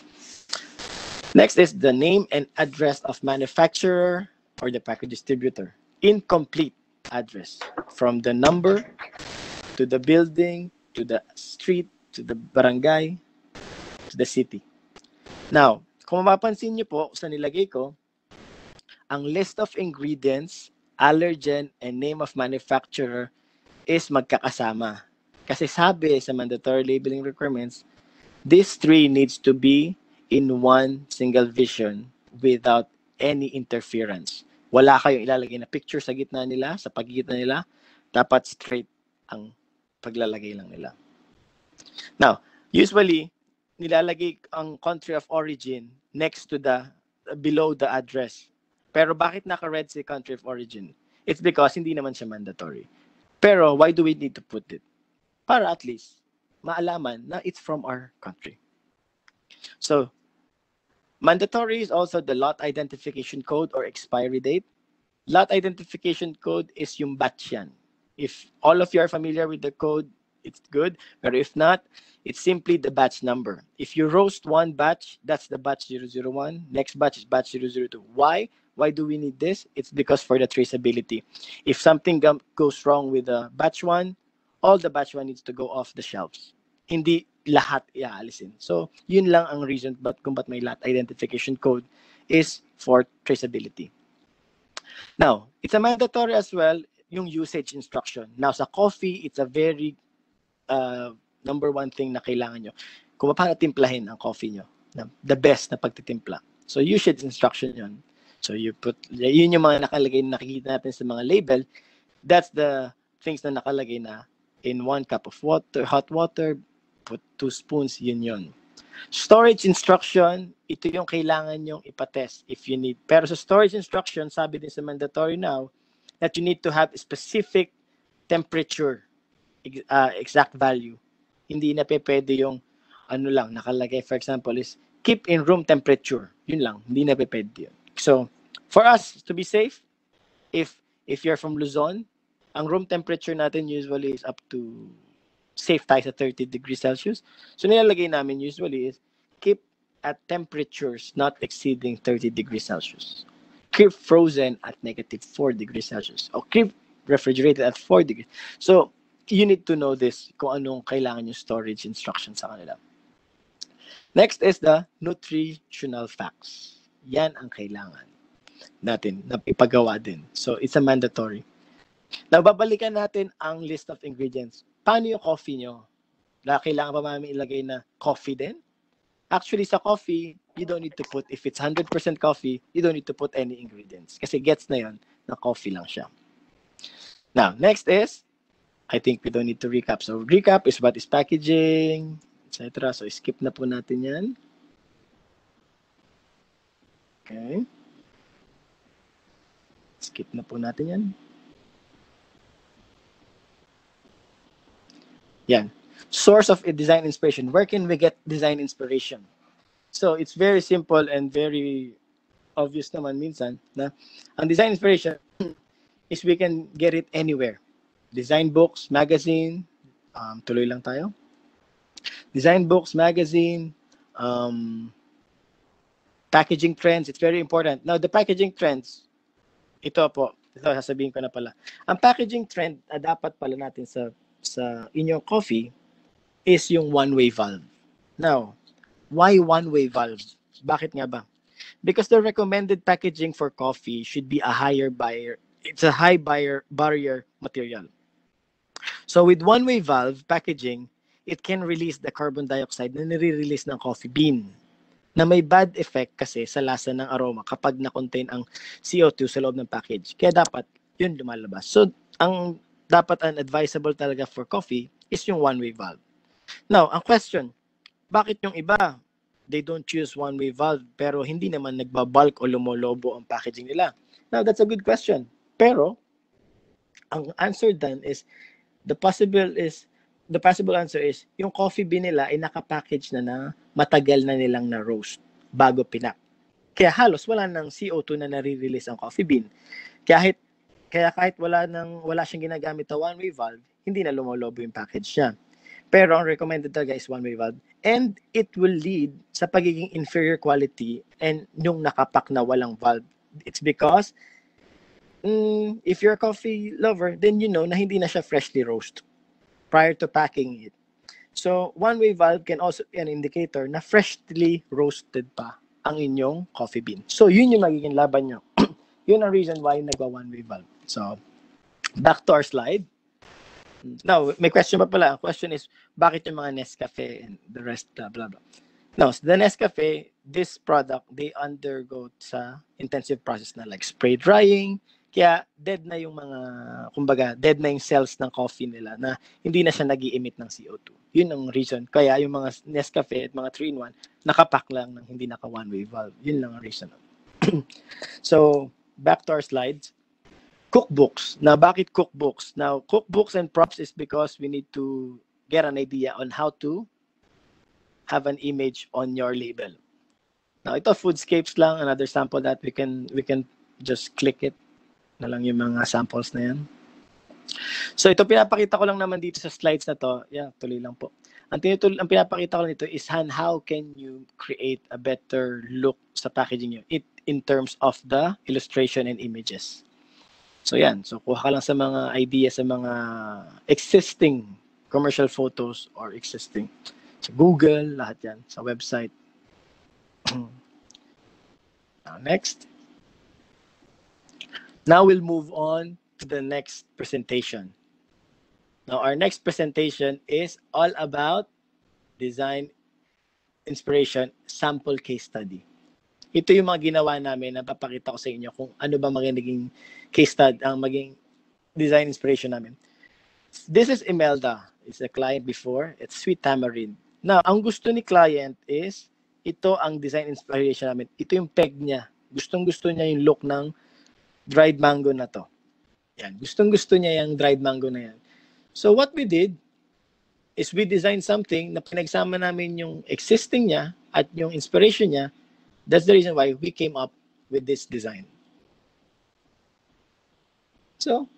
Next is the name and address of manufacturer or the package distributor. Incomplete address, from the number to the building, to the street, to the barangay, to the city. Now, kung mapapansin nyo po sa nilagay ko, ang list of ingredients, allergen, and name of manufacturer is magkakasama. Kasi sabi sa mandatory labeling requirements, these three needs to be in one single vision without any interference. Wala kayong ilalagay na picture sa gitna nila, sa paggitna nila. Dapat straight ang paglalagay lang nila. Now, usually, nilalagay ang country of origin next to the, below the address. Pero bakit naka-red si country of origin? It's because hindi naman siya mandatory. Pero why do we need to put it? Para at least maalaman na it's from our country. So, mandatory is also the lot identification code or expiry date. Lot identification code is yung batch yan. If all of you are familiar with the code, it's good. But if not, it's simply the batch number. If you roast one batch, that's the batch zero zero one. Next batch is batch zero zero two. Why? Why do we need this? It's because for the traceability. If something goes wrong with the batch one, all the batch one needs to go off the shelves. Hindi lahat iaalisin. So, yun lang ang reason but kung ba't may lot identification code is for traceability. Now, it's a mandatory as well yung usage instruction. Now, sa coffee, it's a very uh, number one thing na kailangan nyo. Kung paano timplahin ang coffee nyo. The best na pagtitimpla. So, usage instruction yun. So, you put, yun yung mga nakalagay na nakikita natin sa mga label. That's the things na nakalagay na in one cup of water, hot water, put two spoons, yun yun. Storage instruction, ito yung kailangan nyong ipatest if you need. Pero sa storage instruction, sabi din sa mandatory now, that you need to have a specific temperature, uh, exact value. Hindi na pwede yung ano lang, nakalagay, for example, is keep in room temperature. Yun lang, hindi na pwede yun. So, for us to be safe, if if you're from Luzon, ang room temperature natin usually is up to, safe tayo sa thirty degrees Celsius. So, nilalagay namin usually is keep at temperatures not exceeding thirty degrees Celsius. Keep frozen at negative four degrees Celsius. Or keep refrigerated at four degrees. So, you need to know this, kung anong kailangan yung storage instructions sa kanila. Next is the nutritional facts. Yan ang kailangan natin, na ipagawa din. So, it's a mandatory. Now, babalikan natin ang list of ingredients. Paano yung coffee nyo? Kailangan pa namin ilagay na coffee din? Actually, sa coffee, you don't need to put, if it's one hundred percent coffee, you don't need to put any ingredients. Kasi gets na yun, na coffee lang siya. Now, next is, I think we don't need to recap. So, recap is what is packaging, et cetera. So, skip na po natin yan. Okay. Skip na po natin yan. Yan. Source of design inspiration. Where can we get design inspiration? So it's very simple and very obvious naman minsan na ang design inspiration is we can get it anywhere. Design books, magazine, um, tuloy lang tayo. Design books, magazine, um, packaging trends, it's very important. Now, the packaging trends, ito po, ito sasabihin ko na pala. Ang packaging trend na dapat pala natin sa, sa inyong coffee is yung one-way valve. Now, why one-way valve? Bakit nga ba? Because the recommended packaging for coffee should be a higher buyer, it's a high buyer barrier material. So with one-way valve packaging, it can release the carbon dioxide na nire-release ng coffee bean na may bad effect kasi sa lasa ng aroma kapag na-contain ang C O two sa loob ng package. Kaya dapat yun lumalabas. So ang dapat an advisable talaga for coffee is yung one-way valve. Now, ang question, bakit yung iba, they don't choose one-way valve pero hindi naman nagbabulk o lumolobo ang packaging nila? Now, that's a good question. Pero, ang answer dun is, the possible is, the possible answer is, yung coffee bean nila ay nakapackage na na matagal na nilang na-roast bago pinak. Kaya halos wala ng C O two na nare-release ang coffee bean. Kahit, kaya kahit wala, ng, wala siyang ginagamit na one-way valve, hindi na lumolobo yung package niya. Pero ang recommended talaga is one-way valve. And it will lead sa pagiging inferior quality and yung nakapak na walang valve. It's because mm, if you're a coffee lover, then you know na hindi na siya freshly roast prior to packing it. So, one-way valve can also be an indicator na freshly roasted pa ang inyong coffee bean. So, yun yung magiging laban nyo. Yun ang reason why nagwa one-way valve. So, back to our slide. Now, may question pa pala. Ang question is, bakit yung mga Nescafe and the rest, blah, blah, blah. Now, so the Nescafe, this product, they undergo sa intensive process na like spray drying. Kaya dead na yung mga, kumbaga, dead na yung cells ng coffee nila na hindi na siya nag-i-emit ng C O two. Yun ang reason. Kaya yung mga Nescafe at mga three in one, nakapack lang ng hindi naka one-way valve. Yun lang ang reason. So, back to our slides. Cookbooks. Now, bakit cookbooks? Now, cookbooks and props is because we need to get an idea on how to have an image on your label. Now, ito foodscapes lang. Another sample that we can, we can just click it. Na lang yung mga samples na yan. So, ito pinapakita ko lang naman dito sa slides na to. Yeah, tuloy lang po. Ang, tinutul- ang pinapakita ko lang dito is Han, how can you create a better look sa packaging nyo? It in terms of the illustration and images. So, yan. So, kuha ka lang sa mga ideas sa mga existing commercial photos or existing sa Google, lahat yan, sa website. Now, next. Now we'll move on to the next presentation. Now our next presentation is all about design inspiration sample case study. Ito yung mga ginawa namin na papakita ko sa inyo kung ano ba magiging case study, ang maging design inspiration namin. This is Imelda. It's a client before. It's Sweet Tamarind. Now, ang gusto ni client is, ito ang design inspiration namin. Ito yung peg niya. Gustong gusto niya yung look ng dried mango na to. Yan. Gustong-gusto niya yung dried mango na yan. So what we did is we designed something na pinagsama namin yung existing niya at yung inspiration niya. That's the reason why we came up with this design. So,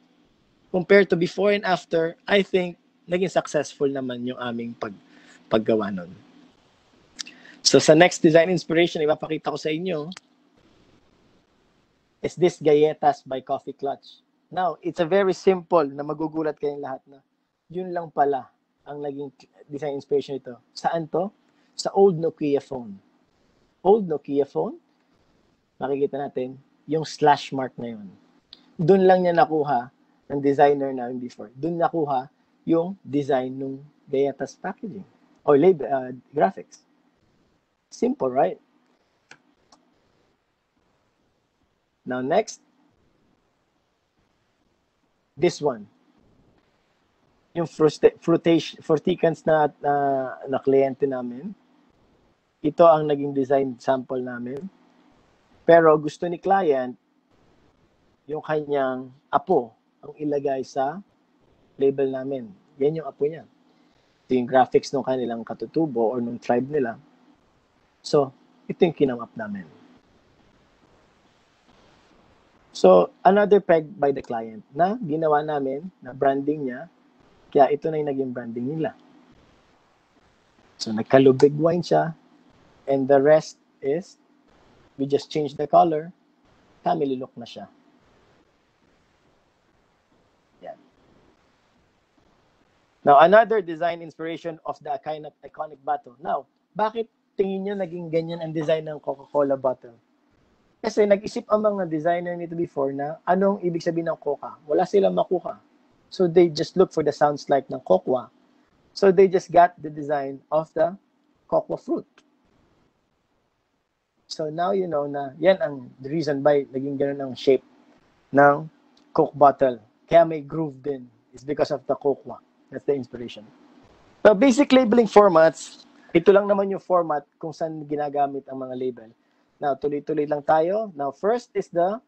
compared to before and after, I think naging successful naman yung aming pag paggawa nun. So sa next design inspiration, ipapakita ko sa inyo is this Galletas by Coffee Clutch. Now, it's a very simple na magugulat kayong lahat na yun lang pala ang naging design inspiration nito. Saan to? Sa old Nokia phone. Old Nokia phone, makikita natin yung slash mark na yun. Doon lang niya nakuha ng designer namin before. Doon nakuha yung design ng Galletas packaging or label, uh, graphics. Simple, right? Now next, this one, yung fruticans na, uh, na kliyente namin, ito ang naging design sample namin, pero gusto ni client, yung kanyang apo ang ilagay sa label namin. Yan yung apo niya. Ito yung graphics ng kanilang katutubo or ng tribe nila. So, ito yung kinamap namin. So, another peg by the client na ginawa namin, na branding niya, kaya ito na yung naging branding nila. So, nagkalubig wine siya, and the rest is, we just change the color, family look na siya. Yan. Now, another design inspiration of the iconic bottle. Now, bakit tingin nyo naging ganyan ang design ng Coca-Cola bottle? Kasi nag-isip ang mga designer nito before na anong ibig sabihin ng Coca. Wala silang makuha. So they just look for the sounds like ng cocoa. So they just got the design of the cocoa fruit. So now you know na yan ang the reason why naging ganun ang shape ng Coke bottle. Kaya may groove din. It's because of the cocoa. That's the inspiration. So basic labeling formats, ito lang naman yung format kung saan ginagamit ang mga label. Now, tuloy-tuloy lang tayo. Now, first is the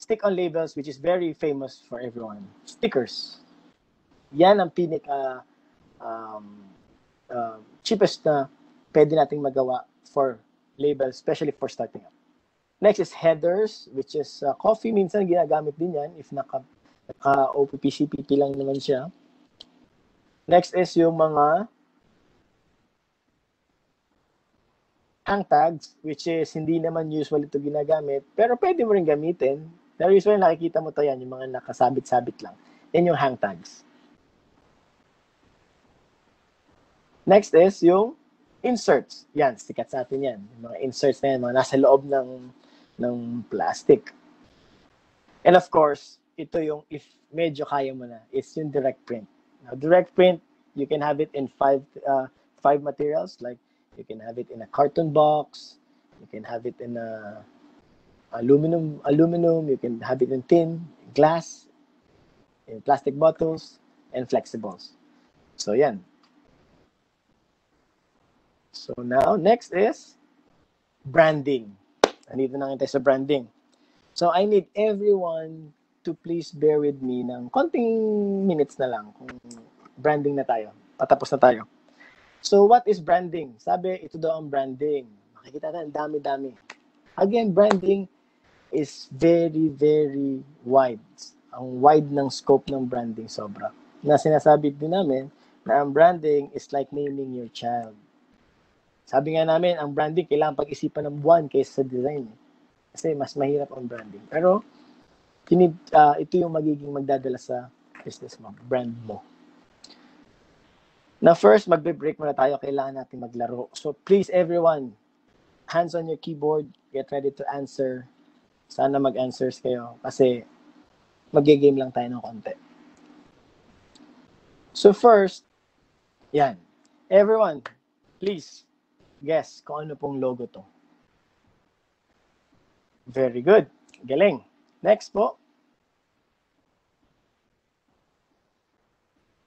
stick-on labels, which is very famous for everyone. Stickers. Yan ang pinaka um, uh, cheapest na pwede nating magawa for labels, especially for starting up. Next is headers, which is uh, coffee. Minsan ginagamit din yan if naka-O P P C P P naka lang naman siya. Next is yung mga ang tags, which is hindi naman usually ito ginagamit, pero pwede mo rin gamitin. Pero usually nakikita mo ito yan, yung mga nakasabit-sabit lang. Yan yung hang tags. Next is yung inserts. Yan, sikat sa atin yan. Yung mga inserts na yan, mga nasa loob ng, ng plastic. And of course, ito yung if medyo kaya mo na, is yung direct print. Now, direct print, you can have it in five, uh, five materials, like you can have it in a carton box, you can have it in a aluminum, aluminum, you can have it in tin, glass, in plastic bottles, and flexibles. So, yan. So, now, next is branding. I need na nangyay sa branding. So, I need everyone to please bear with me ng konting minutes na lang kung branding na tayo. Patapos na tayo. So, what is branding? Sabi, ito daw ang branding. Makikita natin, dami-dami. Again, branding is very, very wide. Ang wide ng scope ng branding, sobra. Na sinasabi din namin na ang branding is like naming your child. Sabi nga namin, ang branding kailangan pag-isipan ng buwan kaysa sa design. Kasi mas mahirap ang branding. Pero, uh, ito yung magiging magdadala sa business mo, brand mo. Now first, magbe-break muna tayo. Kailangan natin maglaro. So please everyone, hands on your keyboard. Get ready to answer. Sana mag-answers kayo kasi mag-game lang tayo ng konti. So first, yan. Everyone, please guess kung ano pong logo to. Very good. Galing. Next po.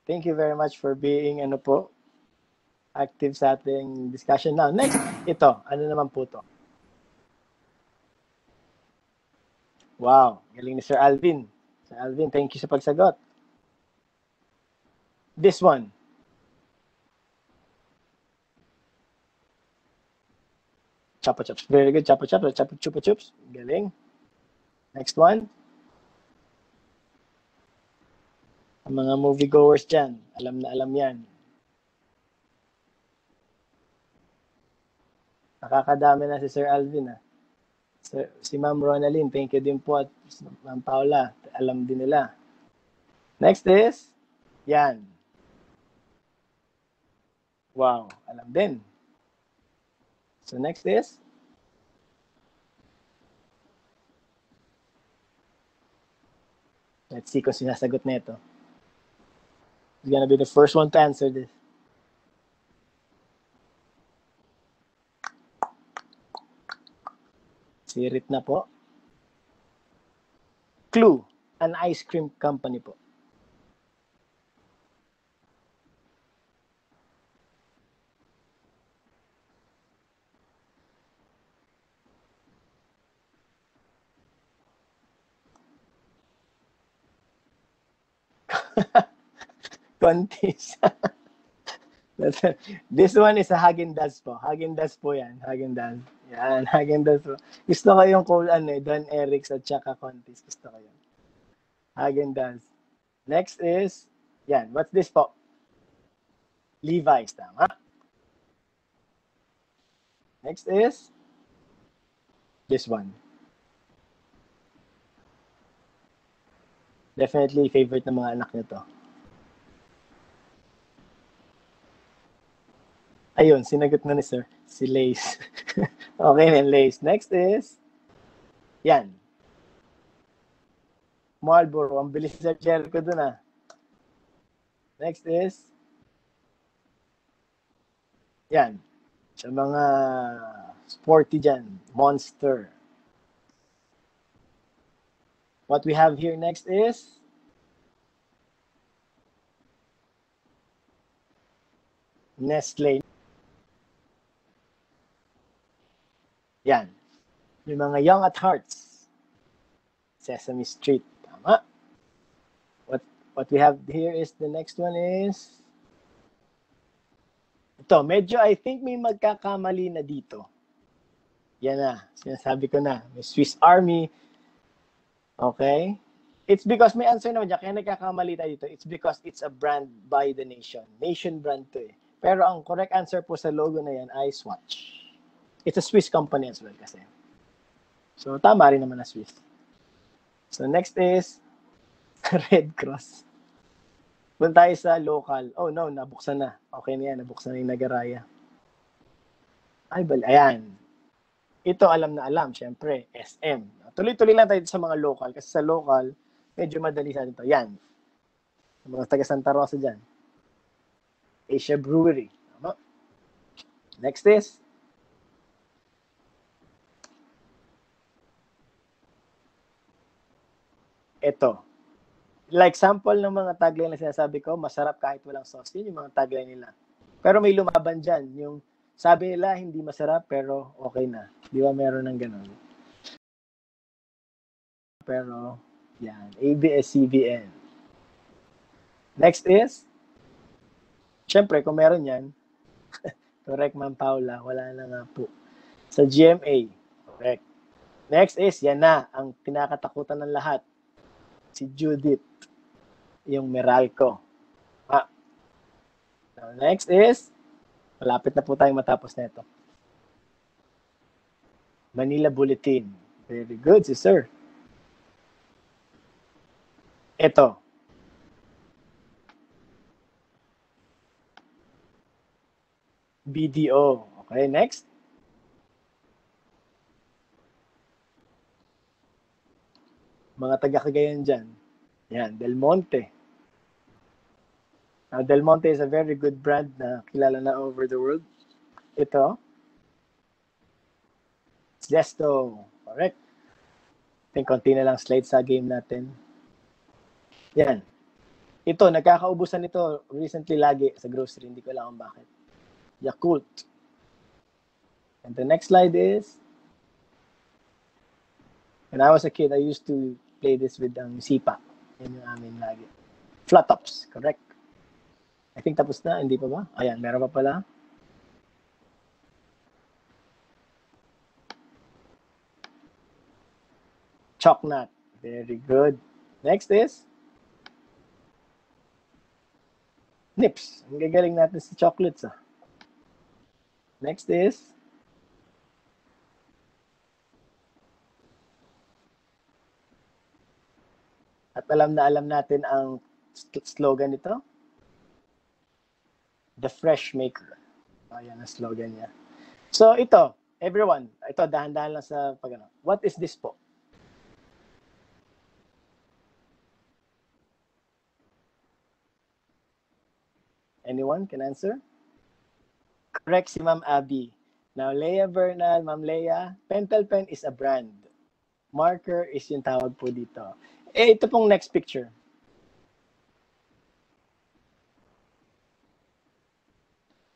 Thank you very much for being ano po, active sa ating discussion. Now, next, ito. Ano naman po ito? Wow, galing ni Sir Alvin. Sir Alvin, thank you sa pagsagot. This one. Chapo Chups. Very good. Chapo Chups. Chapo Chupa Chups. Galing. Next one. Ang mga moviegoers dyan, alam na alam yan. Nakakadami na si Sir Alvin. Ah. Sir, si Ma'am Ronalyn, thank you din po. At Ma'am Paula, alam din nila. Next is, yan. Wow, alam din. So next is, let's see kung sinasagot na ito. He's gonna be the first one to answer this. Sirit na po. Clue, an ice cream company po. Contis. This one is a Häagen-Dazs po. Häagen-Dazs po yan. Häagen-Dazs. Yan, Häagen-Dazs po. Gusto ko yung cool, ano eh, Don Erics at saka Contis. Gusto ko yan. Häagen-Dazs. Next is, yan, what's this po? Levi's, tama? Next is, this one. Definitely favorite ng mga anak nito. Ayun, sinagot na ni sir. Si Lace. Okay na, Lace. Next is, yan. Marlboro. Ang bilis na share ko dun ah. Next is, yan. Sa mga sporty dyan. Monster. What we have here next is, Nestle. Yan. Yung mga young at hearts. Sesame Street. Tama. What, what we have here is, the next one is, ito, medyo I think may magkakamali na dito. Yan na. Sinasabi ko na. May Swiss Army. Okay. It's because, may answer naman dyan. Kaya nagkakamali tayo dito. It's because it's a brand by the nation. Nation brand to eh. Pero ang correct answer po sa logo na yan ay Swatch. It's a Swiss company as well kasi. So, tama rin naman na Swiss. So, next is Red Cross. Punta tayo sa local. Oh, no. Nabuksan na. Okay na yan. Nabuksan na yung Nagaraya. Ay, bali. Ayan. Ito, alam na alam. Siyempre, S M. Tuloy-tuloy lang tayo sa mga local. Kasi sa local, medyo madali sa dito. Yan. Sa mga taga Santa Rosa dyan. Asia Brewery. Tama. Next is ito. Like sample ng mga tagline na sinasabi ko, masarap kahit walang sauce. Yun yung mga tagline nila. Pero may lumaban dyan. Yung sabi nila, hindi masarap, pero okay na. Di ba meron ng ganun? Pero, yan. A B S C B N. Next is, syempre, kung meron yan, correct, Ma'am Paula, wala na nga po. Sa G M A, correct. Next is, yan na, ang pinakatakutan ng lahat. Si Judith, yung Meralco. Ah. Now, next is, malapit na po tayong matapos na ito. Manila Bulletin. Very good, si sir. Ito. B D O. Okay, next. Mga taga-Cagayan dyan. Yan, Del Monte. Now, Del Monte is a very good brand na kilala na over the world. Ito. Zesto. Correct. I think konti na lang slides sa game natin. Yan. Ito, nagkakaubusan nito recently lagi sa grocery. Hindi ko alam kung bakit. Yakult. And the next slide is, when I was a kid, I used to play this with um, sipa. Yan yung amin lagi. Flat tops, correct? I think tapos na, hindi pa ba? Ayan, meron pa pala. Chocnut. Very good. Next is Nips. Ang gagaling natin sa chocolates. Ah. Next is at alam na alam natin ang slogan nito. The Fresh Maker. Ayan ang slogan niya. So ito, everyone, ito dahan-dahan lang sa pagano. What is this po? Anyone can answer? Correct si Ma'am Abby. Now, Leia Bernal, Ma'am Leia, Pentel Pen is a brand. Marker is yung tawag po dito. Eh, ito pong next picture.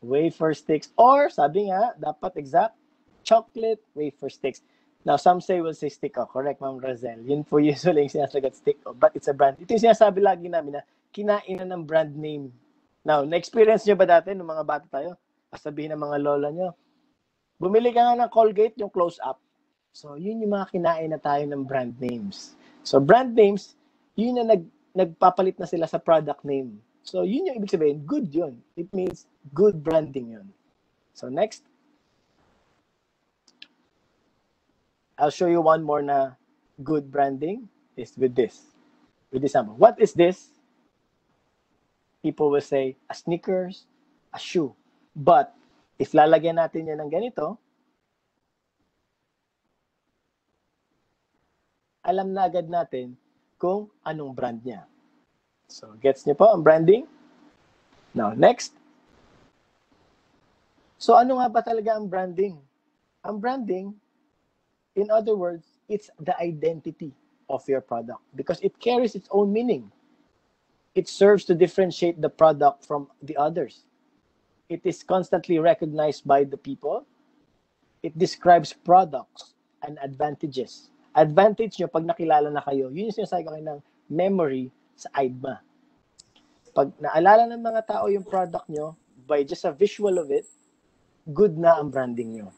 Wafer sticks. Or, sabi nga, dapat exact, chocolate wafer sticks. Now, some say will say stick. Oh, correct, Ma'am Razel. Yun po usually yung sinasagot stick. Oh, but it's a brand. Ito yung sinasabi lagi namin na kinainan ng brand name Now, na-experience nyo ba dati nung mga bata tayo? Sabihin ng mga lola nyo, bumili ka nga ng Colgate, yung close-up. So, yun yung mga kinain na tayo ng brand names. So, brand names, yun na nag, nagpapalit na sila sa product name. So, yun yung ibig sabihin, good yun. It means good branding yun. So, next. I'll show you one more na good branding is with this. With this sample. What is this? People will say, a sneakers, a shoe. But, if lalagyan natin yan ng ganito, alam na agad natin kung anong brand niya. So, gets niyo po ang branding? Now, next. So, ano nga ba talaga ang branding? Ang branding, in other words, it's the identity of your product because it carries its own meaning. It serves to differentiate the product from the others. It is constantly recognized by the people. It describes products and advantages. Advantage nyo, pag nakilala na kayo, yun yung sinasabi ko kayo ng memory sa I D M A. Pag naalala ng mga tao yung product nyo, by just a visual of it, good na ang branding nyo.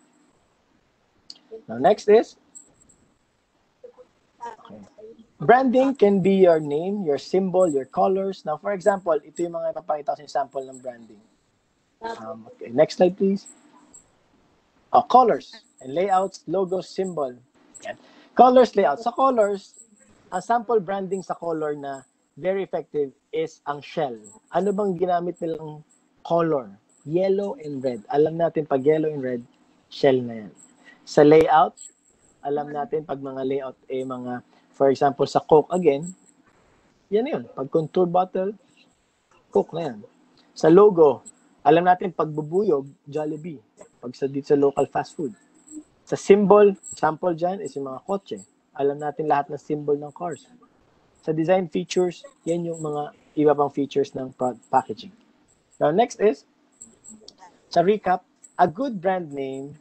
Now, next is, okay. Branding can be your name, your symbol, your colors. Now, for example, ito yung mga ipapakita ko sa sample ng branding. Um, okay. Next slide, please. Oh, colors and layouts, logos, symbol. Yan. Colors, layouts. Sa colors, ang sample branding sa color na very effective is ang Shell. Ano bang ginamit nilang color? Yellow and red. Alam natin pag yellow and red, Shell na yan. Sa layout, alam natin pag mga layout eh mga, for example, sa Coke again, yan yun. Pag contour bottle, Coke na yan. Sa logo, alam natin pag bubuyog, Jollibee. Pag sa, dito sa local fast food. Sa symbol, sample dyan is yung mga kotse. Alam natin lahat ng symbol ng cars. Sa design features, yan yung mga iba pang features ng packaging. Now, next is, sa recap, a good brand name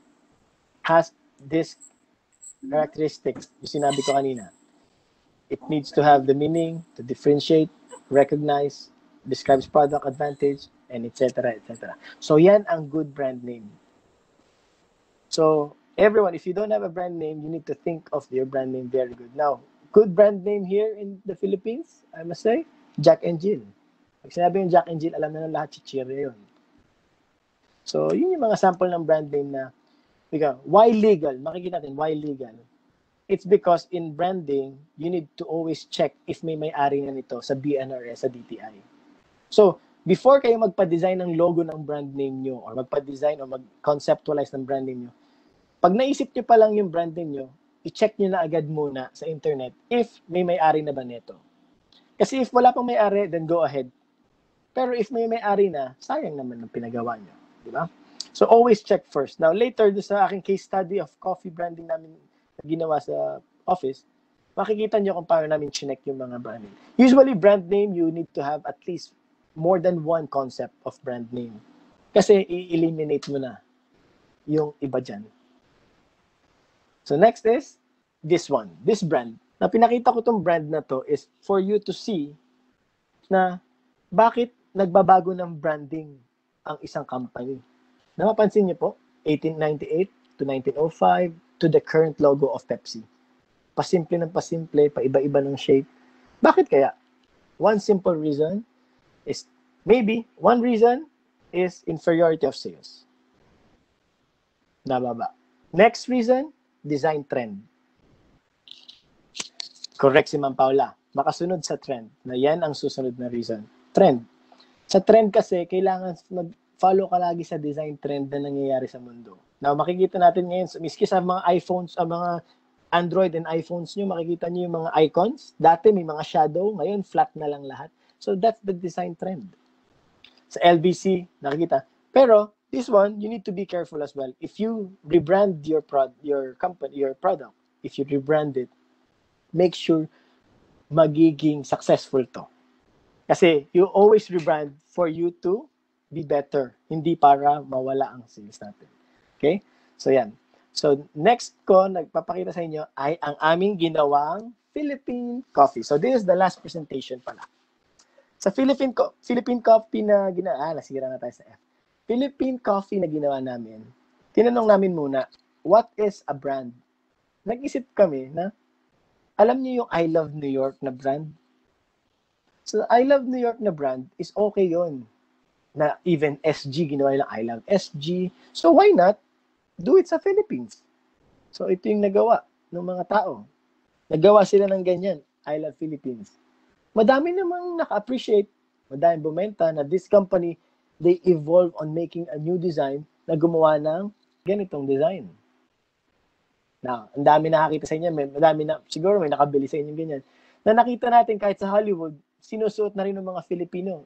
has these characteristics, yung sinabi ko kanina. It needs to have the meaning, to differentiate, recognize, describes product advantage, and et cetera, et cetera. So, yan ang good brand name. So, everyone, if you don't have a brand name, you need to think of your brand name very good. Now, good brand name here in the Philippines, I must say, Jack and Jill. Pag sinabi yung Jack and Jill, alam na ng lahat, chichirya yun. So, yun yung mga sample ng brand name na because why legal? Makikita natin, why legal? It's because in branding, you need to always check if may may-ari na nito sa B N R S, sa D T I. So, before kayo magpa-design ng logo ng brand name nyo or magpa-design o mag-conceptualize ng brand name nyo, pag naisip nyo pa lang yung brand name nyo, i-check nyo na agad muna sa internet if may may-ari na ba nito. Kasi if wala pang may-ari, then go ahead. Pero if may may-ari na, sayang naman ang pinagawa nyo. Di ba? So, always check first. Now, later, sa aking case study of coffee branding namin na ginawa sa office, makikita nyo kung paano namin chinek yung mga brand name. Usually, brand name, you need to have at least more than one concept of brand name. Kasi, i-eliminate mo na yung iba dyan. So, next is this one, this brand. Na pinakita ko tong brand na to is for you to see na bakit nagbabago ng branding ang isang company. Napapansin niyo po, eighteen ninety-eight to nineteen oh five to the current logo of Pepsi. Pasimple ng pasimple, paiba-iba ng shape. Bakit kaya? One simple reason is, maybe, one reason is inferiority of sales. Nababa. Next reason, design trend. Correct si Ma'am Paula. Makasunod sa trend. Na yan ang susunod na reason. Trend. Sa trend kasi, kailangan mag- follow ka lagi sa design trend na nangyayari sa mundo. Now, makikita natin ngayon, miski sa mga iPhones, sa mga Android and iPhones nyo, makikita nyo yung mga icons. Dati may mga shadow, ngayon flat na lang lahat. So, that's the design trend. Sa L B C, nakikita. Pero, this one, you need to be careful as well. If you rebrand your prod, your company, your product, if you rebrand it, make sure magiging successful to. Kasi, you always rebrand for you to be better, hindi para mawala ang sales natin. Okay? So, yan. So, next ko, nagpapakita sa inyo ay ang aming ginawang Philippine coffee. So, this is the last presentation pala. Sa Philippine, Philippine coffee na ginawa, ah, nasira na tayo sa F. Philippine coffee na ginawa namin, tinanong namin muna, what is a brand? Nag-isip kami na, alam niyo yung I Love New York na brand? So, I Love New York na brand is okay yon. Na even S G, ginawa nilang I Love S G. So, why not do it sa Philippines? So, ito yung nagawa ng mga tao. Nagawa sila ng ganyan, I Love Philippines. Madami namang naka-appreciate, madami bumenta na this company, they evolve on making a new design na gumawa ng ganitong design. Now, ang dami nakakita sa inyo, may, madami na, siguro may nakabili sa inyo ganyan, na nakita natin kahit sa Hollywood, sinusuot na rin ng mga Filipino.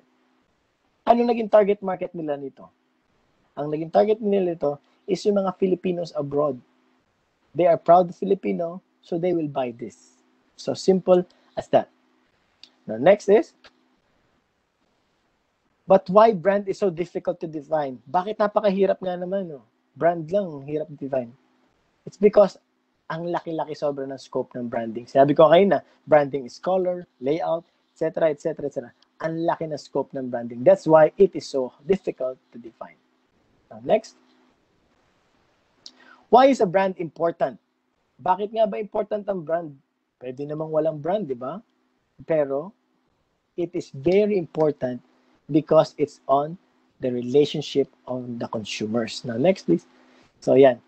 Ano naging target market nila nito? Ang naging target nila nito is yung mga Filipinos abroad. They are proud Filipino, so they will buy this. So simple as that. Now, next is, but why brand is so difficult to define? Bakit napakahirap nga naman, no? Brand lang, hirap define. It's because ang laki-laki sobra ng scope ng branding. Sabi ko kayo na, branding is color, layout, et cetera, et cetera, et cetera. Ang laki na scope ng branding. That's why it is so difficult to define. Now, next. Why is a brand important? Bakit nga ba important ang brand? Pwede namang walang brand, di ba? Pero, it is very important because it's on the relationship on the consumers. Now, next please. So, yan.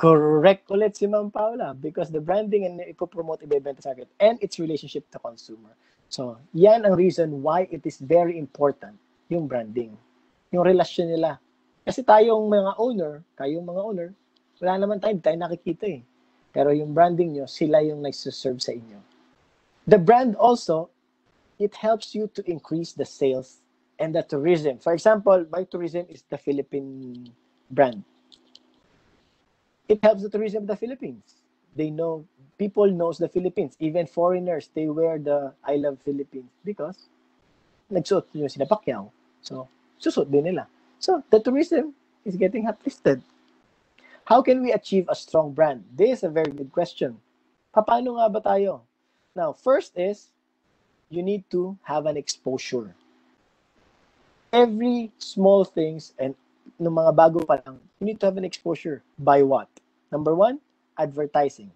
Correct ulit si Ma'am Paula because the branding and ipopromote ibebenta sa akin and its relationship to consumer. So, yan ang reason why it is very important, yung branding. Yung relasyon nila. Kasi tayong mga owner, kayong mga owner, wala naman tayo, tayo nakikita eh. Pero yung branding nyo, sila yung nagsuserve sa inyo. The brand also, it helps you to increase the sales and the tourism. For example, my tourism is the Philippine brand. It helps the tourism of the Philippines. They know, people knows the Philippines. Even foreigners, they wear the I Love Philippines because nagsuot nyo sila Pacquiao. So, susuot din nila. So, the tourism is getting uplifted. How can we achieve a strong brand? This is a very good question. Paano nga ba tayo? Now, first is, you need to have an exposure. Every small things and nung mga bago pa lang, you need to have an exposure. By what? Number one, advertising.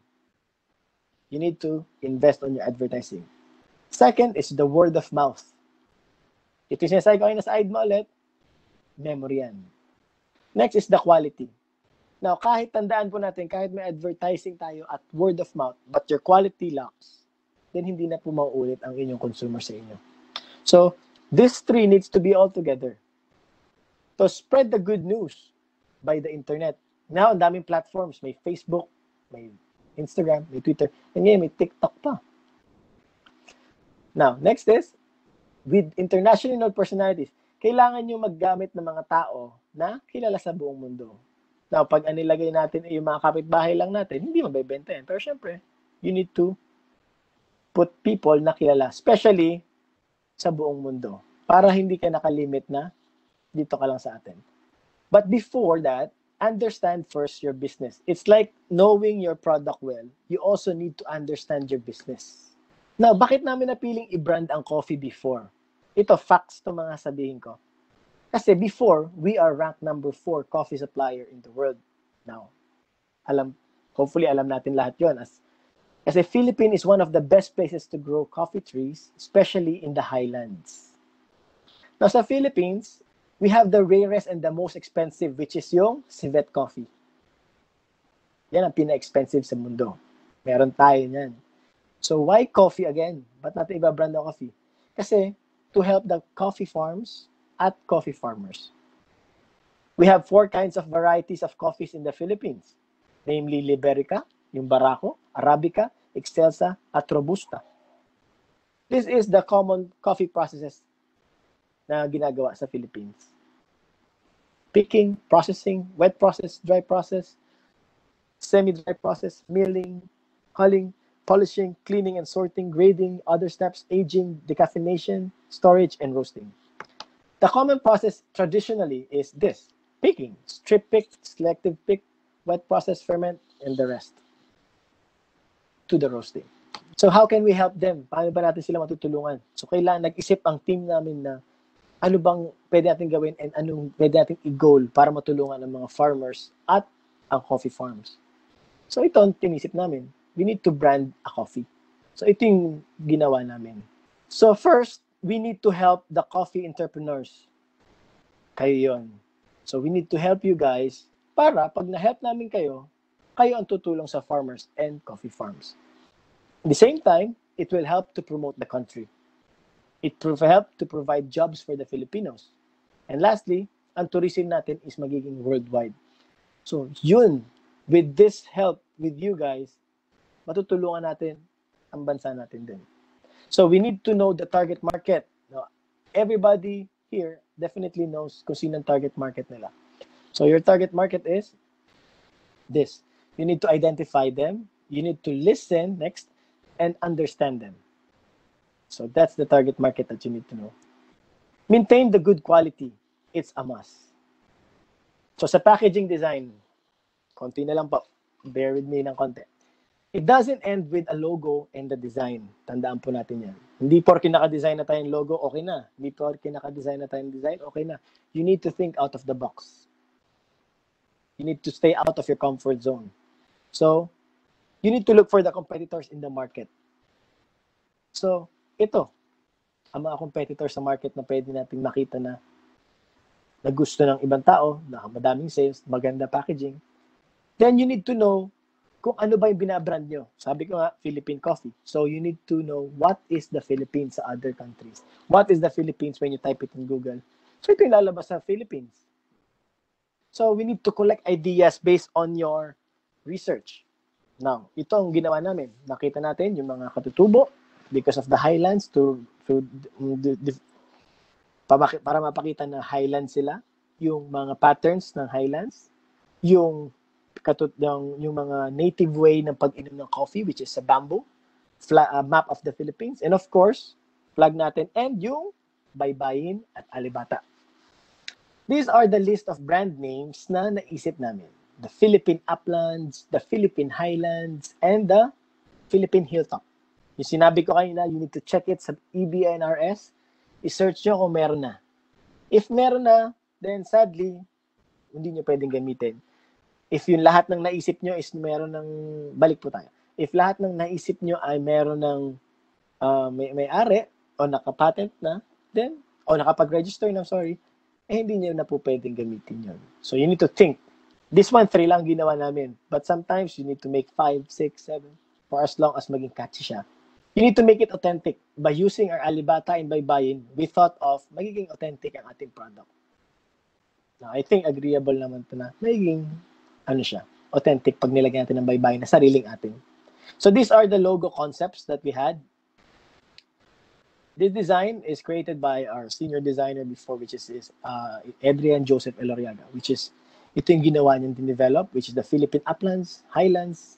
You need to invest on your advertising. Second is the word of mouth. Ito yung sinasabi ko kayo na sa I D M A ulit, memory yan. Next is the quality. Now, kahit tandaan po natin, kahit may advertising tayo at word of mouth, but your quality lacks, then hindi na po mauulit ang inyong consumer sa inyo. So, these three needs to be all together. So, spread the good news by the internet. Now, ang daming platforms. May Facebook, may Instagram, may Twitter, and ngayon, may TikTok pa. Now, next is, with international personalities, kailangan nyo maggamit ng mga tao na kilala sa buong mundo. Now, pag anilagay natin yung mga kapitbahay lang natin, hindi mabibenta yan. Pero syempre, you need to put people na kilala, especially sa buong mundo, para hindi ka nakalimit na dito ka lang sa atin. But before that, understand first your business. It's like knowing your product well, you also need to understand your business. Now, bakit namin napiling i-brand ang coffee before? Ito, facts to mga sabihin ko. Kasi before, we are ranked number four coffee supplier in the world. Now, alam, hopefully alam natin lahat yun as As the Philippines is one of the best places to grow coffee trees, especially in the highlands. Now, sa Philippines, we have the rarest and the most expensive, which is yung Civet coffee. Yan ang pina-expensive sa mundo. Meron tayo yan. So, why coffee again? Ba't natin iba-brand ang coffee? Kasi, to help the coffee farms at coffee farmers. We have four kinds of varieties of coffees in the Philippines. Namely, Liberica, yung Barako, Arabica, Excelsa, at Robusta. This is the common coffee processes na ginagawa sa Philippines. Picking, processing, wet process, dry process, semi-dry process, milling, hulling, polishing, cleaning and sorting, grading, other steps, aging, decaffeination, storage, and roasting. The common process traditionally is this: picking, strip pick, selective pick, wet process, ferment, and the rest. To the roasting. So how can we help them? Paano ba natin sila matutulungan? So kailangan nag-isip ang team namin na ano bang pwede natin gawin and anong pwede natin i-goal para matulungan ang mga farmers at ang coffee farms. So ito ang tinisip namin. We need to brand a coffee. So ito yung ginawa namin. So first, we need to help the coffee entrepreneurs. Kayo yun. So we need to help you guys para pag na-help namin kayo, kayo ang tutulong sa farmers and coffee farms. At the same time, it will help to promote the country. It will help to provide jobs for the Filipinos. And lastly, ang tourism natin is magiging worldwide. So yun, with this help with you guys, matutulungan natin ang bansa natin din. So we need to know the target market. Now, everybody here definitely knows kung sino ang target market nila. So your target market is this. You need to identify them. You need to listen next and understand them. So that's the target market that you need to know. Maintain the good quality. It's a must. So sa packaging design, konti na lang po. Bear with me ng konti. It doesn't end with a logo and the design. Tandaan po natin yan. Hindi porke naka-design na tayong logo, okay na. Hindi porke naka-design na tayong design, okay na. You need to think out of the box. You need to stay out of your comfort zone. So, you need to look for the competitors in the market. So, ito, ang mga competitors sa market na pwede natin makita na na gusto ng ibang tao, na madaming sales, maganda packaging. Then you need to know kung ano ba yung binabrand nyo. Sabi ko nga, Philippine coffee. So you need to know what is the Philippines sa other countries. What is the Philippines when you type it in Google? So ito yung lalabas sa Philippines. So we need to collect ideas based on your research. Now, ito ang ginawa namin. Nakita natin yung mga katutubo because of the highlands to, to, to, to para mapakita na highlands sila, yung mga patterns ng highlands, yung katut yung, yung mga native way ng pag-inom ng coffee which is sa bamboo, flag, uh, map of the Philippines, and of course, flag natin and yung baybayin at alibata. These are the list of brand names na naisip namin. The Philippine Uplands, the Philippine Highlands, and the Philippine Hilltop. Yung sinabi ko kanina, you need to check it sa E B N R S. I-search nyo kung meron na. If meron na, then sadly, hindi nyo pwedeng gamitin. If yung lahat ng naisip nyo is meron ng, balik po tayo. If lahat ng naisip nyo ay meron ng uh, may, may-ari o nakapatent na, then, o nakapag-register na, sorry, eh hindi nyo na po pwedeng gamitin yun. So you need to think. This one, three lang ginawa namin. But sometimes, you need to make five, six, seven, for as long as maging catchy siya. You need to make it authentic. By using our Alibata and Baybayin, we thought of magiging authentic ang ating product. Now, I think agreeable naman ito na magiging, ano siya, authentic pag nilagyan natin ng Baybayin na sariling atin. So, these are the logo concepts that we had. This design is created by our senior designer before, which is, is uh, Adrian Joseph Eloriaga, which is ito yung ginawa niyang dinevelop, which is the Philippine Uplands, Highlands.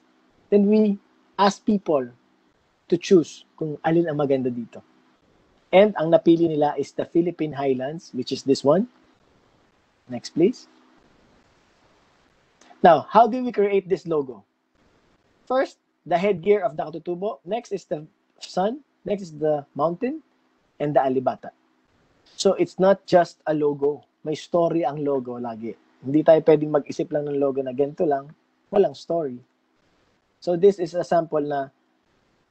Then we ask people to choose kung alin ang maganda dito. And ang napili nila is the Philippine Highlands, which is this one. Next, please. Now, how do we create this logo? First, the headgear of the katutubo. Next is the sun. Next is the mountain. And the alibata. So, it's not just a logo. May story ang logo lagi. Hindi tayo pwedeng mag-isip lang ng logo na ganito lang. Walang story. So this is a sample na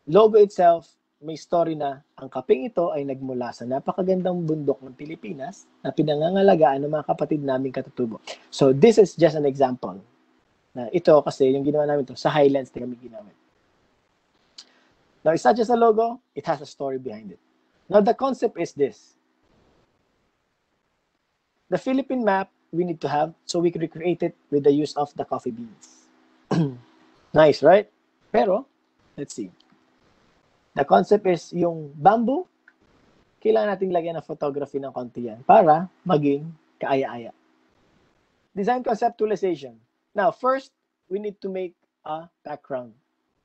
logo itself, may story na ang kaping ito ay nagmula sa napakagandang bundok ng Pilipinas na pinangangalagaan ng mga kapatid naming katutubo. So this is just an example. Na ito kasi yung ginawa namin ito sa Highlands na kami ginawa. Now it's not just a logo, it has a story behind it. Now the concept is this. The Philippine map we need to have, so we can recreate it with the use of the coffee beans. Nice, right? Pero, let's see. The concept is yung bamboo, kailangan natin lagyan ng photography ng konti yan para maging kaaya-aya. Design conceptualization. Now, first, we need to make a background.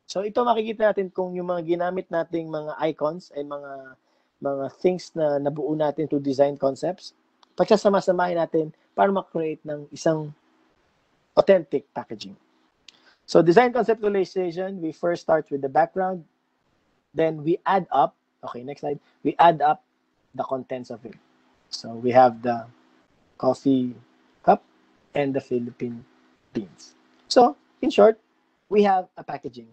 So, ito makikita natin kung yung mga ginamit nating mga icons and mga mga things na nabuo natin to design concepts, pagsasama-samahin natin para mag-create ng isang authentic packaging. So, design conceptualization, we first start with the background. Then we add up, okay, next slide, we add up the contents of it. So we have the coffee cup and the Philippine beans. So in short, we have a packaging.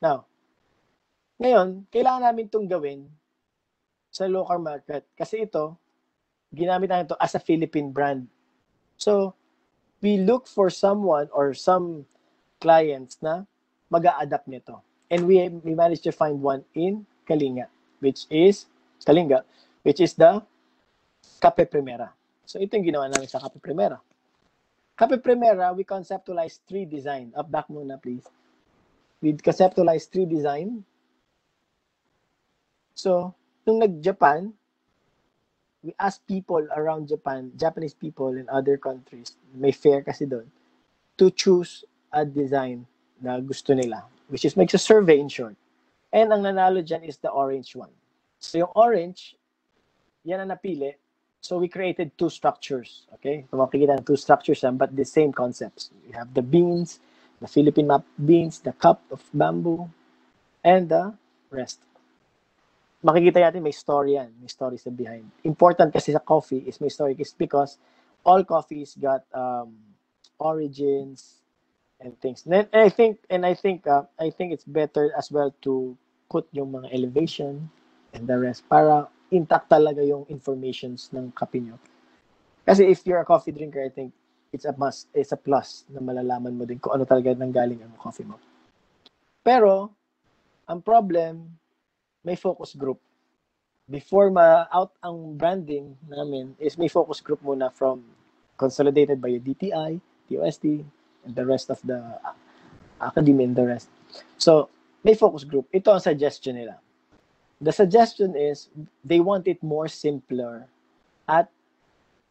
Now, ngayon, kailangan namin itong gawin sa local market kasi ito, ginamit namin ito as a Philippine brand. So, we look for someone or some clients na mag-a-adapt nito. And we, we managed to find one in Kalinga, which is, Kalinga, which is the Cafe Primera. So, ito yung ginawa namin sa Cafe Primera. Cafe Primera, we conceptualized three design. Up back muna, please. We conceptualized three design. So, nung nag-Japan, we asked people around Japan, Japanese people in other countries, may fair kasi doon, to choose a design na gusto nila, which is makes a survey in short. And ang nanalo dyan is the orange one. So yung orange, yan ang napili. So we created two structures, okay? So makikita ng two structures yan, but the same concepts. We have the beans, the Philippine map beans, the cup of bamboo, and the rest. Makikita natin may story yan, may stories sa behind. Important kasi sa coffee is may story is because all coffees got um, origins and things. And I think and I think uh, I think it's better as well to put yung mga elevation and the rest para intact talaga yung informations ng kape nyo. Kasi if you're a coffee drinker, I think it's a must, it's a plus na malalaman mo din kung ano talaga nanggaling ang coffee mo. Pero ang problem, may focus group. Before ma-out ang branding namin is may focus group muna from consolidated by D T I, D O S T, and the rest of the academy and the rest. So, may focus group. Ito ang suggestion nila. The suggestion is they want it more simpler at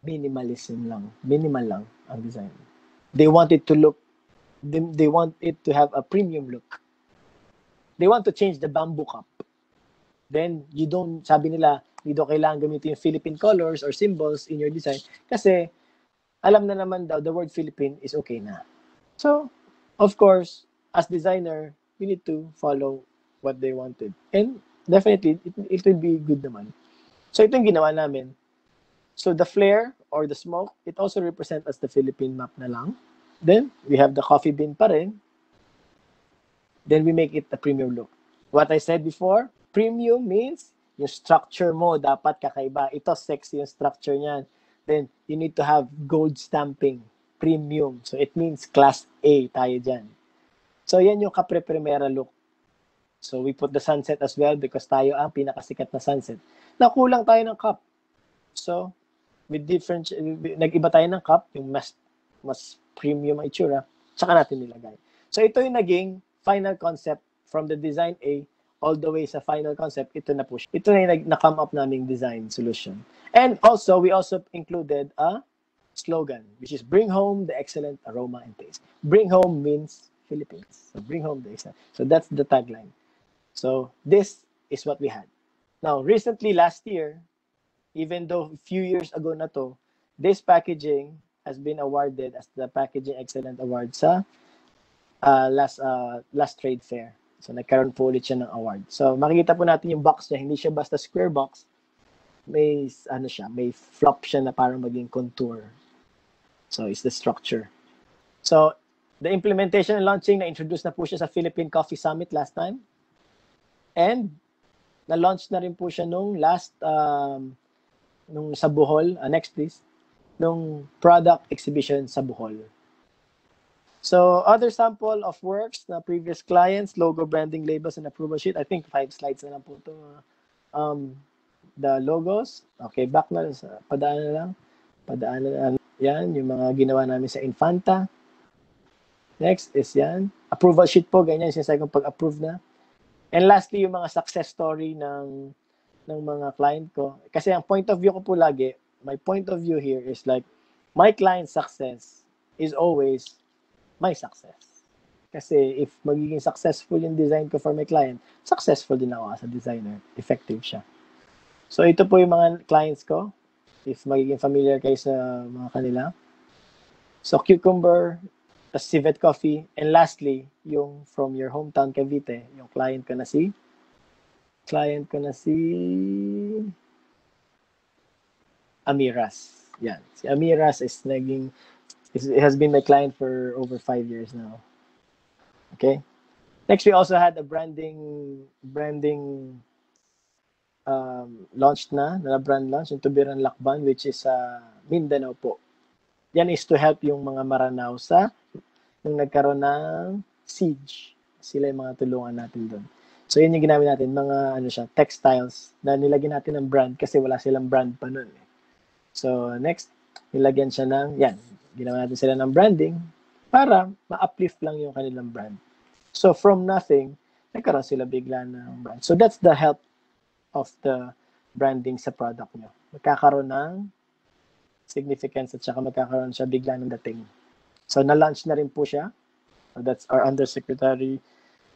minimalism lang. Minimal lang ang design. They want it to look, they, they want it to have a premium look. They want to change the bamboo cup. Then, you don't, sabi nila, you don't kailangan gamitin yung Philippine colors or symbols in your design kasi alam na naman daw, the word Philippine is okay na. So, of course, as designer, we need to follow what they wanted. And definitely, it, it will be good naman. So, ito yung ginawa namin. So, the flare or the smoke, it also represents as the Philippine map na lang. Then, we have the coffee bean pa rin. Then, we make it a premium look. What I said before, premium means yung structure mo dapat kakaiba. Ito, sexy yung structure niyan. Then, you need to have gold stamping. Premium. So, it means class A tayo dyan. So, yan yung Capre Primera look. So, we put the sunset as well because tayo ang pinakasikat na sunset. Nakulang tayo ng cup. So, with different, nag-iba tayo ng cup, yung mas, mas premium ang itsura, saka natin nilagay. So, ito yung naging final concept from the design A all the way sa final concept, ito na po. Ito na yung na-come up naming design solution. And also, we also included a slogan, which is bring home the excellent aroma and taste. Bring home means Philippines. So, bring home the excellent. So, that's the tagline. So, this is what we had. Now, recently, last year, even though a few years ago na to, this packaging has been awarded as the Packaging Excellent Award sa uh, last, uh, last trade fair. So, nagkaroon po ulit siya ng award. So, makikita po natin yung box niya. Hindi siya basta square box. May, ano siya, may flop siya na parang maging contour. So, it's the structure. So, the implementation and launching, na-introduce na po siya sa Philippine Coffee Summit last time. And, na-launch na rin po siya nung last, um, nung sa Bohol, uh, next please, nung product exhibition sa Bohol. So, other sample of works na previous clients, logo, branding, labels, and approval sheet. I think five slides na lang po ito. Um, the logos. Okay, back na lang. Padaan na lang. Padaan na lang. Yan, yung mga ginawa namin sa Infanta. Next is yan. Approval sheet po. Ganyan, sinasay kong pag-approve na. And lastly, yung mga success story ng, ng mga client ko. Kasi ang point of view ko po lagi, my point of view here is like, my client's success is always my success. Kasi if magiging successful yung design ko for my client, successful din ako as a designer. Effective siya. So, ito po yung mga clients ko. If magiging familiar kayo sa mga kanila. So, cucumber, tas Civet Coffee, and lastly, yung from your hometown, Cavite, yung client ko na si, client ko na si Amira's. Yan. Si Amira's is naging, it has been my client for over five years now. Okay. Next, we also had a branding, branding um, launch na, na brand launch, yung Tubiran Lakban, which is uh, Mindanao po. Yan is to help yung mga Maranao sa nung nagkaroon ng siege. Sila yung mga tulungan natin doon. So, yun yung ginamit natin, mga ano siya, textiles na nilagyan natin ng brand kasi wala silang brand pa nun. So, next, nilagyan siya ng, yan, ginawa natin sila ng branding para ma-uplift lang yung kanilang brand. So, from nothing, nagkaroon sila bigla ng brand. So, that's the help of the branding sa product nyo. Magkakaroon ng significance at saka magkakaroon siya bigla ng dating. So, na-launch na rin po siya. So that's our Undersecretary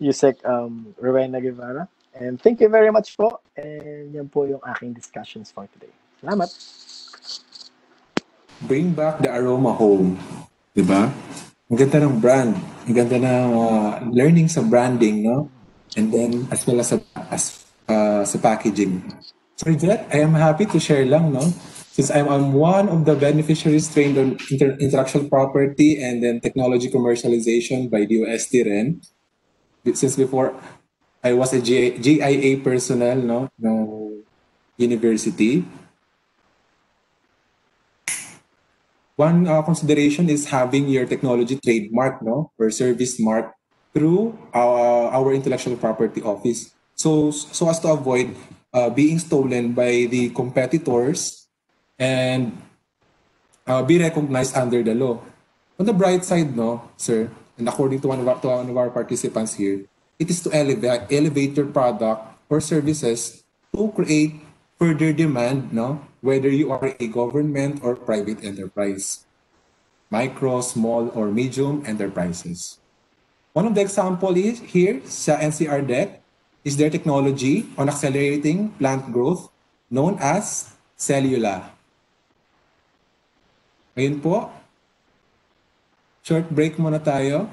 Yusek um, Rowena Guevara. And thank you very much po. And yan po yung aking discussions for today. Salamat! Bring back the aroma home. Diba? Ang ganda ng brand. Ang ganda ng uh, learning sa branding, no? And then, as well as sa, as, uh, sa packaging. So, Jet, I am happy to share lang, no? Since I'm one of the beneficiaries trained on inter intellectual property and then technology commercialization by D O S T rin. Since before, I was a G I A personnel, no, no university. One uh, consideration is having your technology trademark, no, or service mark through our, our intellectual property office. So, so as to avoid uh, being stolen by the competitors and uh, be recognized under the law. On the bright side, no, sir, and according to one of our, to one of our participants here, it is to elevate, elevate your product or services to create further demand, no, whether you are a government or private enterprise, micro, small, or medium enterprises. One of the examples is here, sa N C R D E C, is their technology on accelerating plant growth known as cellular. Ayun po. Short break muna tayo.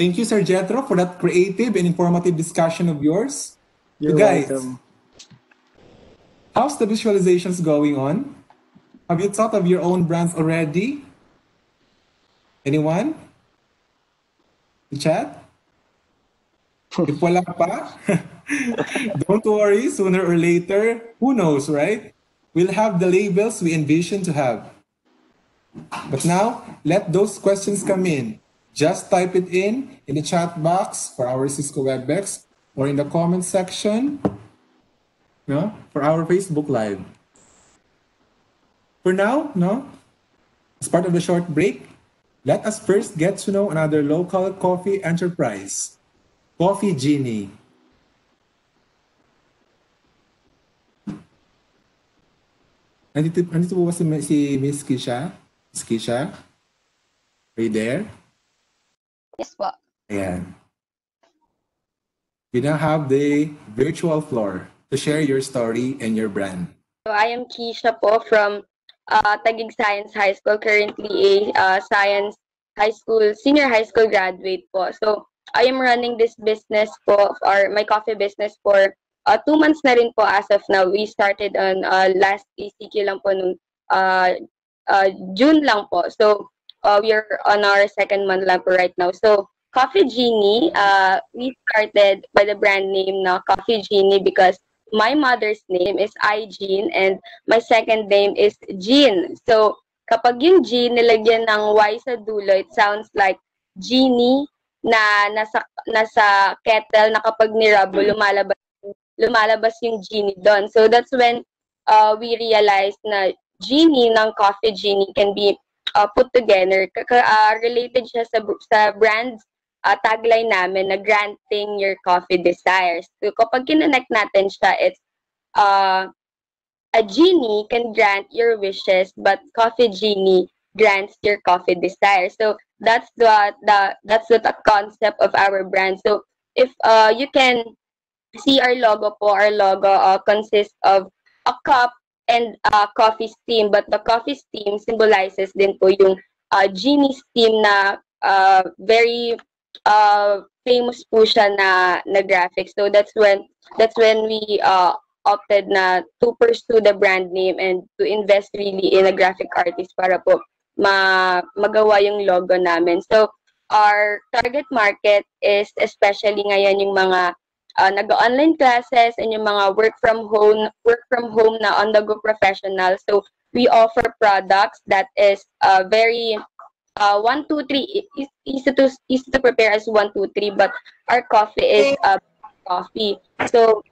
Thank you, Sir Jethro, for that creative and informative discussion of yours. You're you guys, welcome. How's the visualizations going on? Have you thought of your own brands already? Anyone? The chat? If wala pa, don't worry, sooner or later, who knows, right? We'll have the labels we envision to have. But now, let those questions come in. Just type it in in the chat box for our Cisco WebEx or in the comment section, no, for our Facebook Live. For now, no, as part of the short break, let us first get to know another local coffee enterprise, Coffee Genie. Andito, andito po ba si, si Miss Keisha? Miss Keisha? Are you there? Yes po. Ayan. You now have the virtual floor to share your story and your brand. So I am Keisha po from uh, Taguig Science High School, currently a uh, Science High School, Senior High School graduate po. So I am running this business po, or my coffee business for Uh, two months na rin po as of now. We started on uh, last E C Q lang po nung uh, uh, June lang po. So, uh, we are on our second month lang po right now. So, Coffee Genie, uh, we started by the brand name na Coffee Genie because my mother's name is Igene and my second name is Jean. So, kapag yung Jean nilagyan ng Y sa dulo, it sounds like Genie na nasa, nasa kettle na kapag nirabo, lumalabas lumalabas yung Genie doon. So that's when uh, we realized na Genie ng Coffee Genie can be uh, put together. K uh, related siya sa, sa brand's uh, tagline namin na granting your coffee desires. So kapag kinonect natin siya, it's uh, a Genie can grant your wishes but Coffee Genie grants your coffee desires. So that's what the, that's what the concept of our brand. So if uh, you can see our logo po, our logo uh, consists of a cup and a uh, coffee steam, but the coffee steam symbolizes din po yung uh, Genie steam na uh, very uh, famous po siya na, na graphics. So that's when that's when we uh, opted na to pursue the brand name and to invest really in a graphic artist para po ma magawa yung logo namin. So our target market is especially ngayon yung mga uh, nag-online classes and yung mga work from home, work from home na on-the-go professionals. So we offer products that is uh, very uh, one, two, three, easy to easy to prepare as one, two, three. But our coffee is uh, coffee. So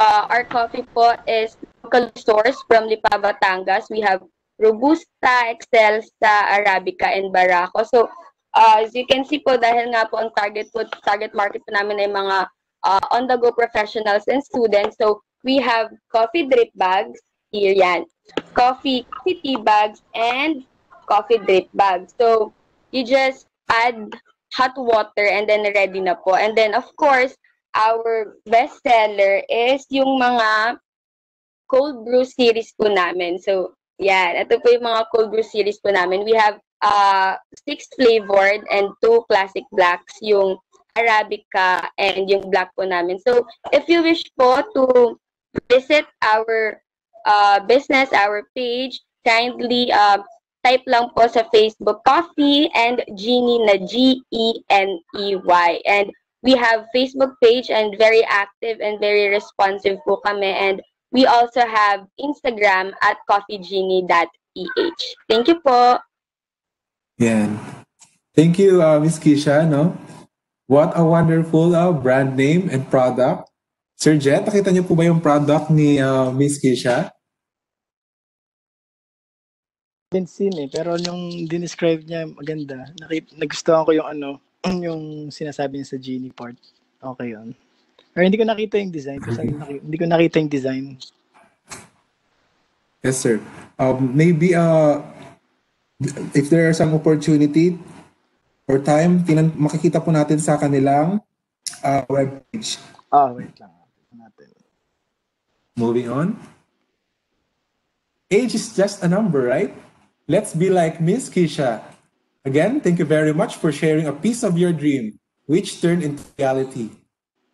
uh, our coffee po is local source from Lipa, Batangas. We have Robusta, Excelsa, Arabica, and Barako. So Uh, as you can see po, dahil nga po ang target po, target market po namin ay mga uh, on-the-go professionals and students. So, we have coffee drip bags, here yan. Coffee, coffee tea bags, and coffee drip bags. So, you just add hot water and then ready na po. And then, of course, our bestseller is yung mga cold brew series po namin. So, yan. Ito po yung mga cold brew series po namin. We have Uh, six flavored and two classic blacks, yung Arabica and yung black po namin. So, if you wish po to visit our uh, business, our page, kindly uh, type lang po sa Facebook, Coffee and Genie na G E N E Y. And we have Facebook page and very active and very responsive po kami. And we also have Instagram at coffee genie dot p h. Thank you po. Yeah. Thank you, uh, Miz Keisha. No? What a wonderful uh, brand name and product. Sir Jet, nakita niyo po ba yung product ni uh, Miz Keisha? I've been seen eh, pero yung dinescribe niya maganda. Nakita, nagustuhan ko yung ano, yung sinasabi niya sa Genie part. Okay yun. Or hindi ko nakita yung design. Kasi hindi ko nakita yung design. Yes, sir. Um, maybe, uh, if there is some opportunity or time, tinan makikita po natin sa kanilang uh, webpage. Ah, wait lang. Natin. Moving on. Age is just a number, right? Let's be like Miss Keisha. Again, thank you very much for sharing a piece of your dream, which turned into reality.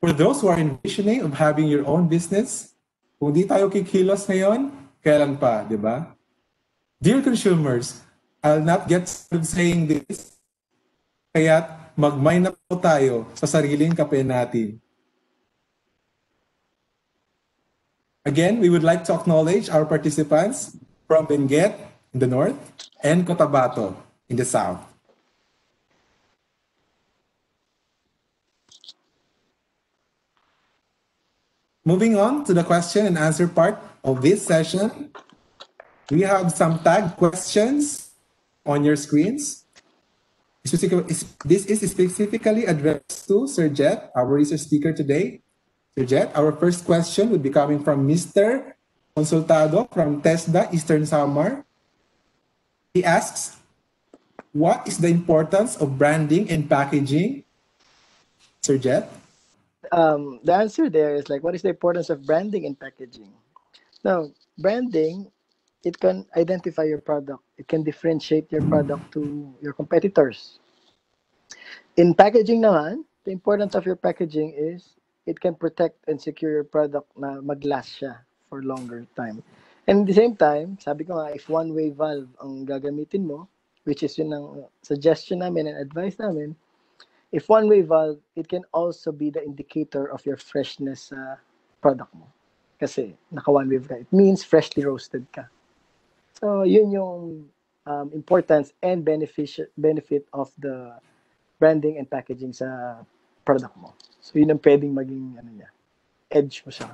For those who are envisioning of having your own business, kung di tayo kikilos ngayon, kailan pa, di ba? Dear consumers, I'll not get started saying this. Kaya't mag-mind na po tayo sa sariling kape natin. Again, we would like to acknowledge our participants from Benguet in the north and Cotabato in the south. Moving on to the question and answer part of this session, we have some tagged questions on your screens. This is specifically addressed to Sir Jet, our research speaker today. Sir Jet, our first question would be coming from Mister Consultado from TESDA, Eastern Samar. He asks, what is the importance of branding and packaging? Sir Jet? Um, the answer there is like, what is the importance of branding and packaging? Now, branding, it can identify your product. It can differentiate your product to your competitors. In packaging naman, the importance of your packaging is it can protect and secure your product na mag-last siya for longer time. And at the same time, sabi ko nga, if one-way valve ang gagamitin mo, which is yun ang suggestion namin and advice namin, if one-way valve, it can also be the indicator of your freshness sa uh, product mo. Kasi naka one-way ka. It means freshly roasted ka. So, yun yung um, importance and benefic benefit of the branding and packaging sa product mo. So, yun ang pwedeng maging ano niya, edge mo siya.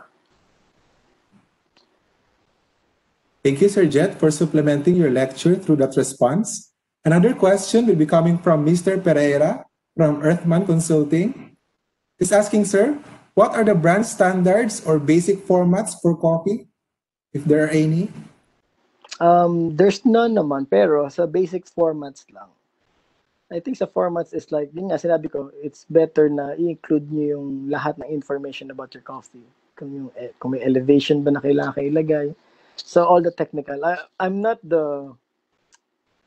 Thank you, Sir Jet, for supplementing your lecture through that response. Another question will be coming from Mister Pereira from Earthman Consulting. He's asking, sir, what are the brand standards or basic formats for coffee, if there are any? Um, there's none naman, pero sa basic formats lang. I think sa formats is like, yun nga, sinabi ko, it's better na i-include nyo yung lahat ng information about your coffee. Kung, yung, kung may elevation ba na kailangan kailagay. So all the technical. I, I'm not the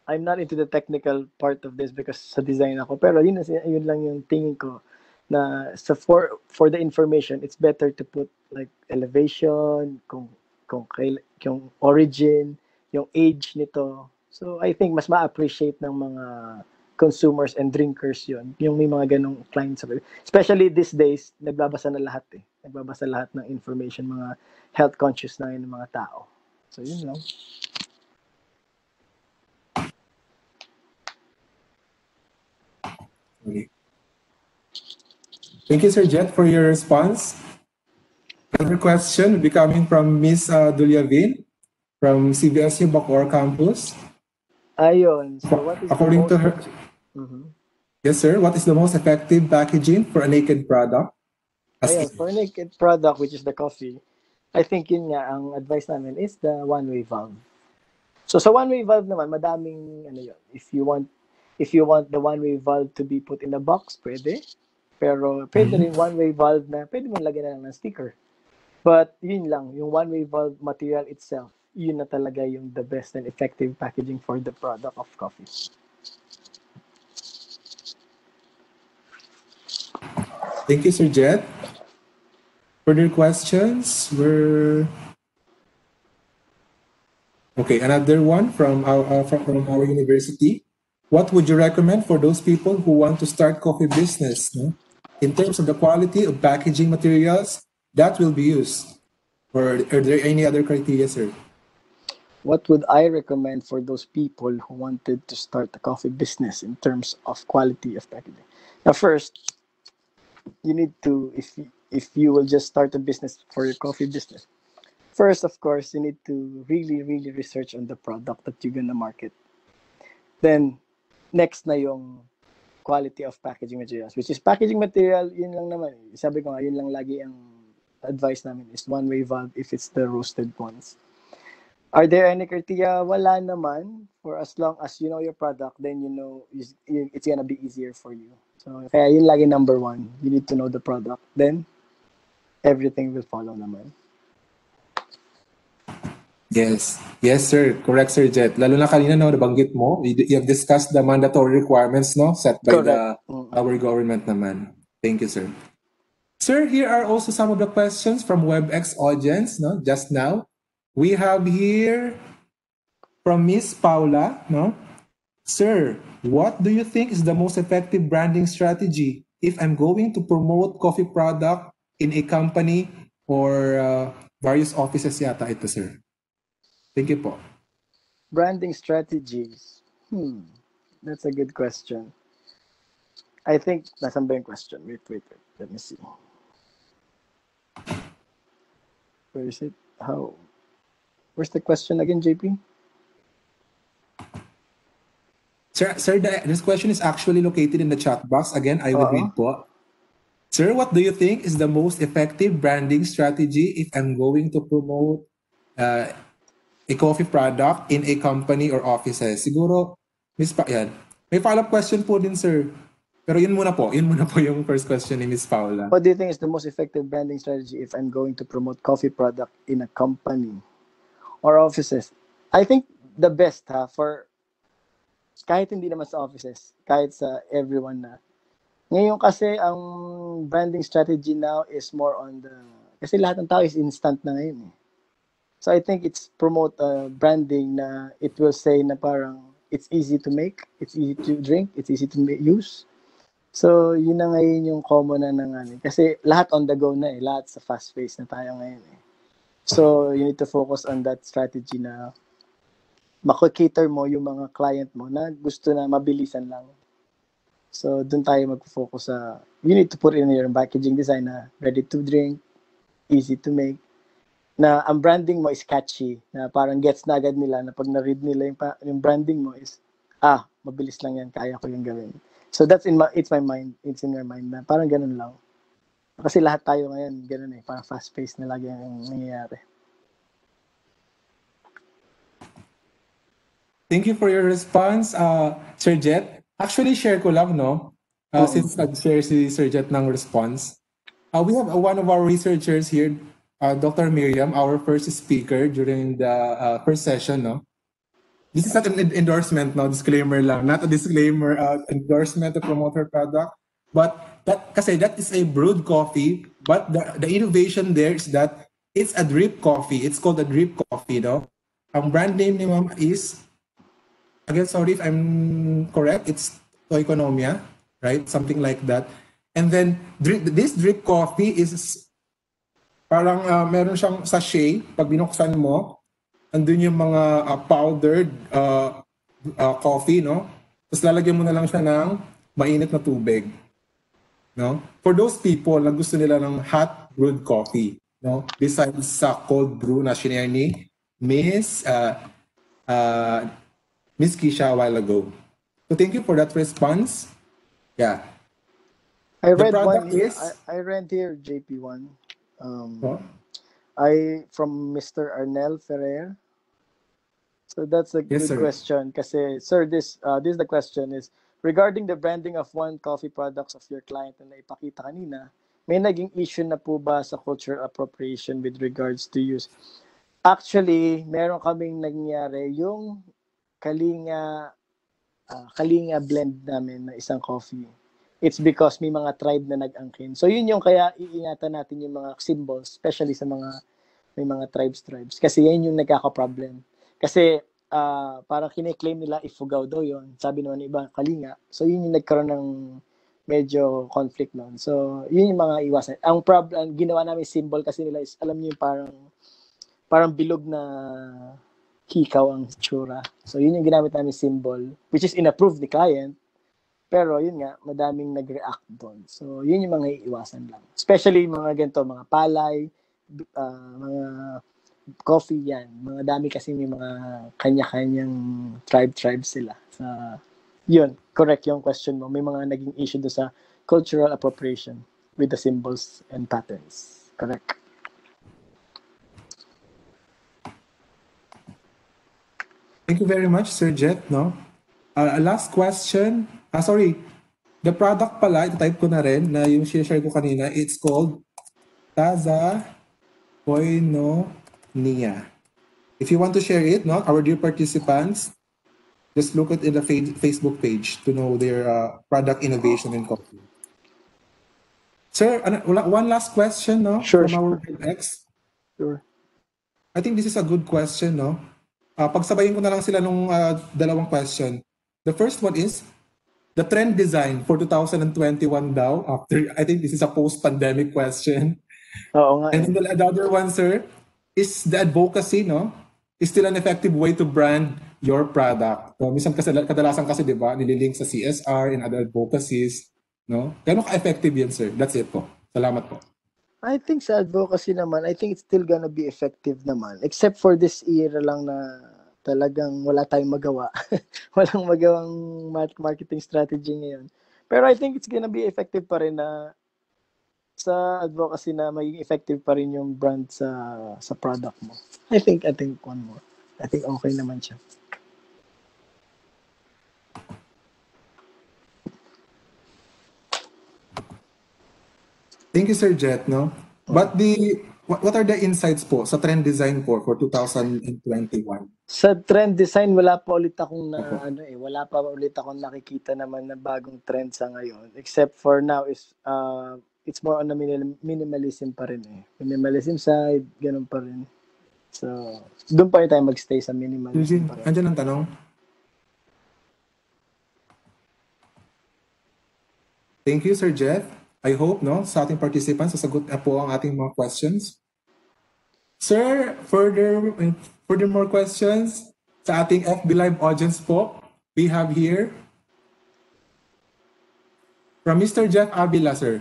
I'm not into the technical part of this because sa design ako. Pero yun, yun lang yung tingin ko na sa for, for the information, it's better to put like elevation, kung, kung, yung origin, yung age nito. So I think mas ma-appreciate ng mga consumers and drinkers yun. Yung may mga ganong clients. Especially these days, nagbabasa na lahat eh. Nagbabasa lahat ng information, mga health conscious na yun ng mga tao. So yun lang. Okay. Thank you, Sir Jet, for your response. Another question will be coming from Miz Dulyavin from C B S U Bacoor Campus. Ayon. So what is According the most to her, mm-hmm. yes, sir. What is the most effective packaging for a naked product? Ayon, for a naked product, which is the coffee, I think yun nga ang advice namin is the one-way valve. So sa one-way valve naman, madaming ano yun. If you want, if you want the one-way valve to be put in a box, pwede. Pero pwede rin one-way valve na pwede mo lagyan na lang ng sticker. But yun lang, yung one-way valve material itself, yun na talaga yung the best and effective packaging for the product of coffee. Thank you, Sir Jet. Further questions? We're... Okay, another one from our, uh, from our university. What would you recommend for those people who want to start coffee business no? in terms of the quality of packaging materials that will be used? Or are there any other criteria, sir? What would I recommend for those people who wanted to start a coffee business in terms of quality of packaging? Now, first, you need to, if you, if you will just start a business for your coffee business, first, of course, you need to really, really research on the product that you're going to market. Then, next na yung quality of packaging materials, which is packaging material, yun lang naman. Sabi ko nga, yun lang lagi ang advice namin is one-way valve if it's the roasted ones. Are there any criteria? Wala naman. For as long as you know your product, then you know it's gonna be easier for you. So, kaya yun lagi number one. You need to know the product. Then, everything will follow naman. Yes. Yes, sir. Correct, Sir Jet. Lalo na kanina, no, nabanggit mo, you have discussed the mandatory requirements no, set by Correct. the mm-hmm. our government naman. Thank you, sir. Sir, here are also some of the questions from WebEx audience no, just now. We have here from Miss Paula, no? Sir, what do you think is the most effective branding strategy if I'm going to promote coffee product in a company or uh, various offices yata ito, sir? Thank you po. Branding strategies. Hmm, that's a good question. I think that's a big question. Wait, wait, wait. Let me see. Where is it? How? Where's the question again, J P? Sir, sir, this question is actually located in the chat box. Again, I will uh-huh. read po. Sir, what do you think is the most effective branding strategy if I'm going to promote uh, a coffee product in a company or offices? Siguro, Miz Pa- yan. May follow-up question po din, sir. Pero yun muna po. Yun muna po yung first question ni Miz Paula. What do you think is the most effective branding strategy if I'm going to promote coffee product in a company? Or offices. I think the best ha, for kahit hindi naman sa offices, kahit sa everyone na. Ngayon kasi ang branding strategy now is more on the, kasi lahat ng tao is instant na ngayon. Eh. So I think it's promote uh, branding na it will say na parang it's easy to make, it's easy to drink, it's easy to use. So yun na ngayon yung common na nanganin. Kasi lahat on the go na eh, lahat sa fast pace na tayo ngayon eh. So, you need to focus on that strategy na mako-cater mo yung mga client mo na gusto na mabilisan lang. So, dun tayo mag-focus sa, you need to put in your packaging design na ready to drink, easy to make, na ang branding mo is catchy, na parang gets na agad nila, na pag na-read nila yung, pa, yung branding mo is, ah, mabilis lang yan, kaya ko yung gawin. So, that's in my, it's my mind, it's in your mind na parang ganun lang. Kasi lahat tayo ngayon, ganun eh, parang fast-paced na lagi ang nangyayari. Thank you for your response, uh, Sir Jet. Actually, share ko lang, no? Uh, oh. Since nag-share si Sir Jet ng response. Uh, we have uh, one of our researchers here, uh, Doctor Miriam, our first speaker during the uh, first session, no? This is not an endorsement, no, disclaimer lang. Not a disclaimer, uh, endorsement to promote her product. But that, kasi that is a brewed coffee, but the, the innovation there is that it's a drip coffee. It's called a drip coffee, no? Ang brand name ni Ma'am is, again, sorry if I'm correct, it's Toeconomia, right? Something like that. And then drip, this drip coffee is parang uh, meron siyang sachet. Pag binuksan mo, andun yung mga uh, powdered uh, uh, coffee, no? Tapos lalagyan mo na lang siya ng mainit na tubig, no? For those people na gusto nila ng hot brewed coffee, no? Besides sa cold brew na shinare ni Miss uh, uh, Miss Keisha a while ago. So thank you for that response. Yeah. I read one. Is, I, I read here J P one. Um, huh? I from Mister Arnel Ferrer. So that's a yes, good sir. question. Kasi, sir, this uh, this the question is regarding the branding of one coffee products of your client na ipakita kanina. May naging issue na po ba sa cultural appropriation with regards to use? Actually, meron kaming nangyari yung Kalinga uh, Kalinga blend namin na isang coffee. It's because may mga tribe na nag-angkin. So yun yung kaya iingatan natin yung mga symbols, especially sa mga may mga tribes-tribes. Kasi yan yung nagkaka-problem. Kasi uh, parang kine-claim nila Ifugao daw yun. Sabi naman iba, Kalinga. So yun yung nagkaroon ng medyo conflict nun. So yun yung mga iwasan. Ang problem, ginawa namin symbol kasi nila is, alam niyo yung parang, parang bilog na hikaw ang tsura. So yun yung ginamit namin symbol, which is inapproved ni client. Pero yun nga, madaming nag-react doon. So yun yung mga iiwasan lang. Especially mga ganito, mga palay, uh, mga coffee yan. Mga dami kasi may mga kanya-kanyang tribe-tribe sila. So, yun, correct yung question mo. May mga naging issue doon sa cultural appropriation with the symbols and patterns. Correct. Thank you very much, Sir Jet. No? Uh, last question. Ah, sorry. The product pala, ito-type ko na rin, na yung share ko kanina, it's called Taza Koinonia. If you want to share it, no, our dear participants, just look at in the Facebook page to know their uh, product innovation in coffee. Sir, one last question, no? Sure, from our X. Sure. I think this is a good question, no? Uh, pagsabayin ko na lang sila nung uh, dalawang question. The first one is, the trend design for two thousand twenty-one daw, after, I think this is a post-pandemic question. Oo nga. And the, the other one, sir, is the advocacy, no? Is still an effective way to brand your product. So, minsan kasi, kadalasan kasi, di ba, nililink sa C S R and other advocacies, no? Kano ka-effective yan, sir? That's it po. Salamat po. I think sa advocacy naman, I think it's still gonna be effective naman. Except for this era lang na talagang wala tayong magawa. Walang magawang marketing strategy ngayon. Pero I think it's gonna be effective pa rin na sa advocacy na maging effective pa rin yung brand sa sa product mo. I think, I think one more. I think okay naman siya. Thank you, Sir Jet, no? But the what are the insights po sa trend design po for two thousand twenty-one? Sa trend design, wala pa ulit akong na, okay. ano eh, wala pa ulit akong nakikita naman na bagong trend sa ngayon. Except for now, is uh, it's more on the minimalism pa rin eh. Minimalism side, ganun pa rin. So, doon pa rin tayo magstay sa minimalism. Andiyan ang tanong. Thank you, Sir Jeff. I hope, no, sa ating participants, sasagot na po ang ating mga questions. Sir, further, further more questions sa ating F B Live audience po, we have here from Mister Jeff Avila, sir.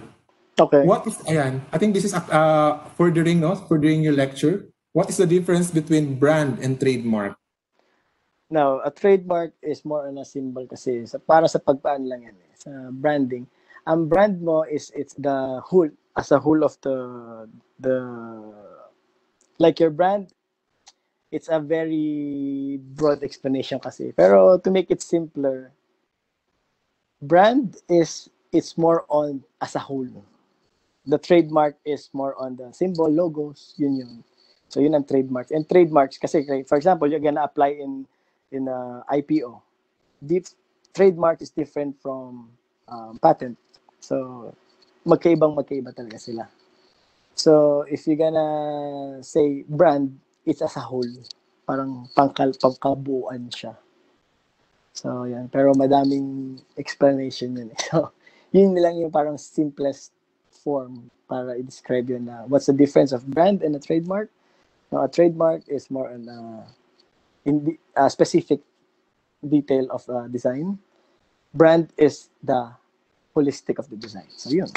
Okay. What is, ayan, I think this is uh, furthering, no, furthering your lecture. What is the difference between brand and trademark? Now, a trademark is more on a symbol kasi para sa pagpaan lang yan, eh, sa branding. Ang brand mo is it's the whole as a whole of the the like your brand. It's a very broad explanation kasi. Pero to make it simpler, brand is it's more on as a whole. The trademark is more on the symbol, logos, yun yun. So yun ang trademarks. And trademarks kasi, for example, you're gonna apply in in uh, I P O. Deep trademark is different from um, patent. So magkaibang magkaiba talaga sila. So if you're gonna say brand, it's as a whole. Parang pangkal, pangkabuuan siya. So yan, pero madaming explanation yun. So yun nilang yung parang simplest form para i-describe yun na what's the difference of brand and a trademark. Now, a trademark is more on uh, in the, uh, specific detail of uh, design. Brand is the holistic of the design. So yun.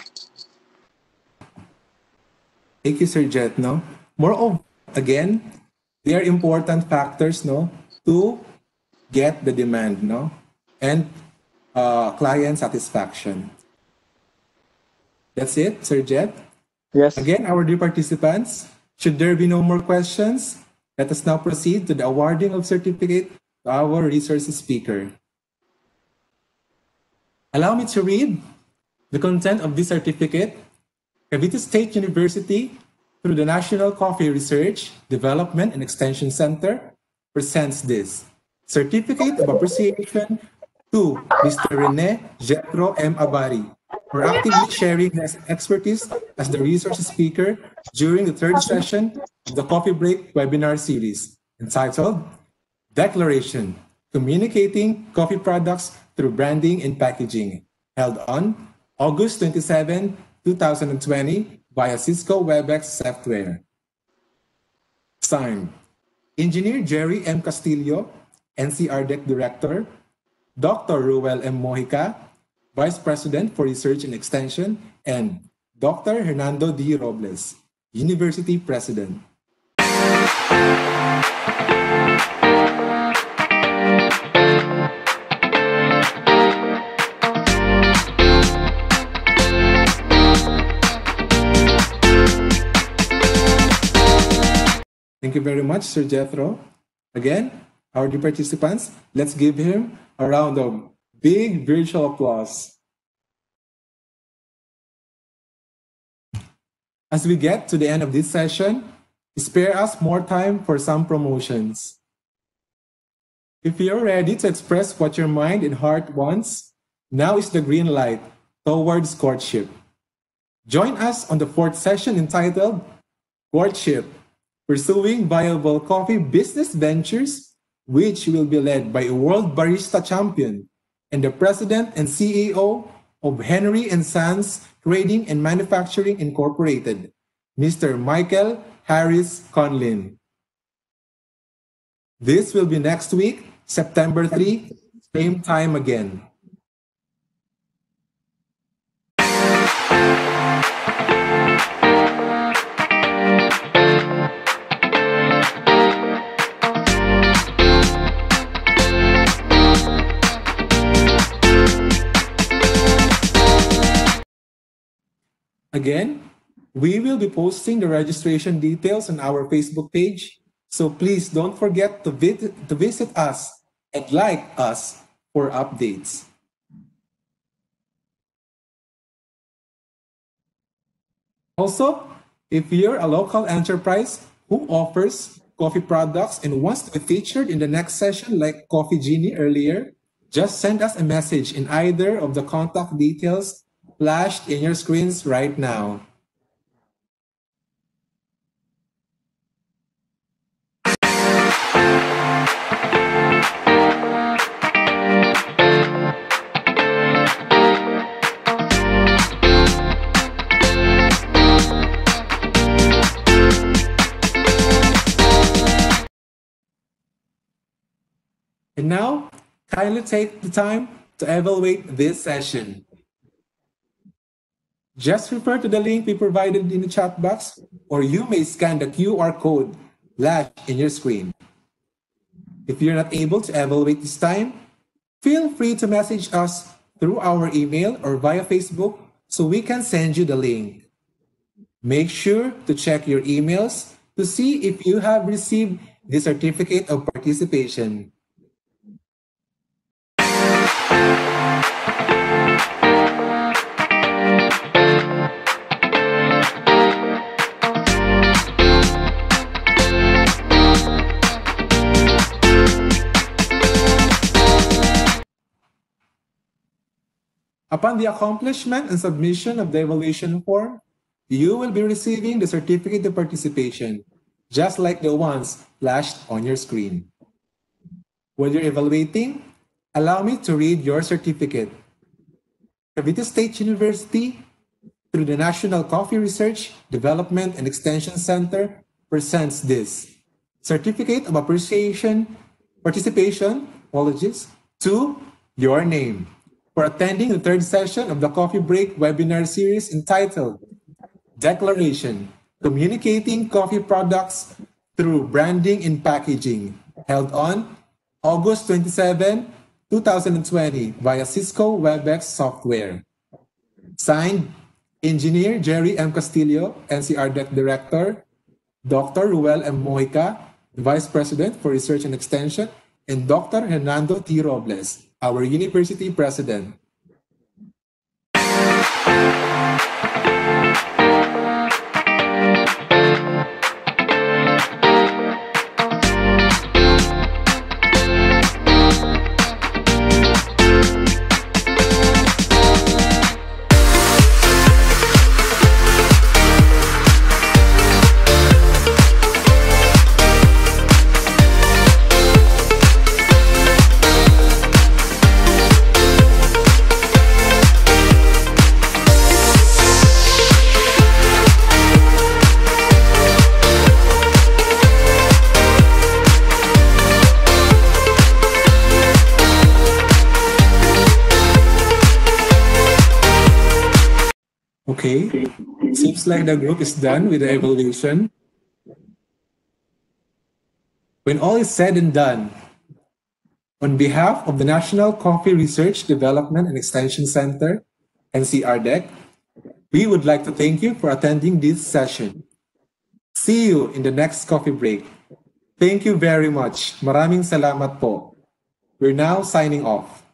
Thank you, Sir Jet. No? Moreover, again, they are important factors, no, to get the demand, no, and uh, client satisfaction. That's it, Sir Jet. Yes. Again, our dear participants, should there be no more questions, let us now proceed to the awarding of certificate to our resource speaker. Allow me to read the content of this certificate. Cavite State University, through the National Coffee Research, Development, and Extension Center, presents this Certificate of Appreciation to Mister Rene Jethro M. Abary for actively sharing his expertise as the resource speaker during the third session of the Coffee Break webinar series entitled Declaration, Communicating Coffee Products Through Branding and Packaging, held on August twenty-seventh, two thousand twenty via Cisco WebEx software. Signed, Engineer Jerry M. Castillo, N C R D E C Director, Doctor Ruel M. Mojica, Vice President for Research and Extension, and Doctor Hernando D. Robles, University President. Thank you very much, Sir Jethro. Again, our dear participants, let's give him a round of big virtual applause. As we get to the end of this session, spare us more time for some promotions. If you're ready to express what your mind and heart wants, now is the green light towards courtship. Join us on the fourth session entitled Courtship, Pursuing Viable Coffee Business Ventures, which will be led by a world barista champion and the president and C E O of Henry and Sons Trading and Manufacturing Incorporated, Mister Michael Harris Conlin. This will be next week, September third, same time again. Again, we will be posting the registration details on our Facebook page, so please don't forget to, vid to visit us and like us for updates. Also, if you're a local enterprise who offers coffee products and wants to be featured in the next session like Coffee Genie earlier, just send us a message in either of the contact details flashed in your screens right now. And now, kindly take the time to evaluate this session. Just refer to the link we provided in the chat box, or you may scan the Q R code flashed in your screen. If you're not able to evaluate this time, feel free to message us through our email or via Facebook so we can send you the link. Make sure to check your emails to see if you have received the certificate of participation. Upon the accomplishment and submission of the evaluation form, you will be receiving the certificate of participation, just like the ones flashed on your screen. While you're evaluating, allow me to read your certificate. Cavite State University, through the National Coffee Research, Development, and Extension Center, presents this certificate of appreciation, participation, apologies, to your name for attending the third session of the Coffee Break webinar series entitled Declaration, Communicating Coffee Products Through Branding and Packaging, held on August twenty-seventh, two thousand twenty via Cisco WebEx software. Signed, Engineer Jerry M. Castillo, N C R D E C Director, Doctor Ruel M. Mojica, Vice President for Research and Extension, and Doctor Hernando T. Robles, our University President. Okay, seems like the group is done with the evaluation. When all is said and done, on behalf of the National Coffee Research, Development, and Extension Center, N C R D E C, we would like to thank you for attending this session. See you in the next coffee break. Thank you very much. Maraming salamat po. We're now signing off.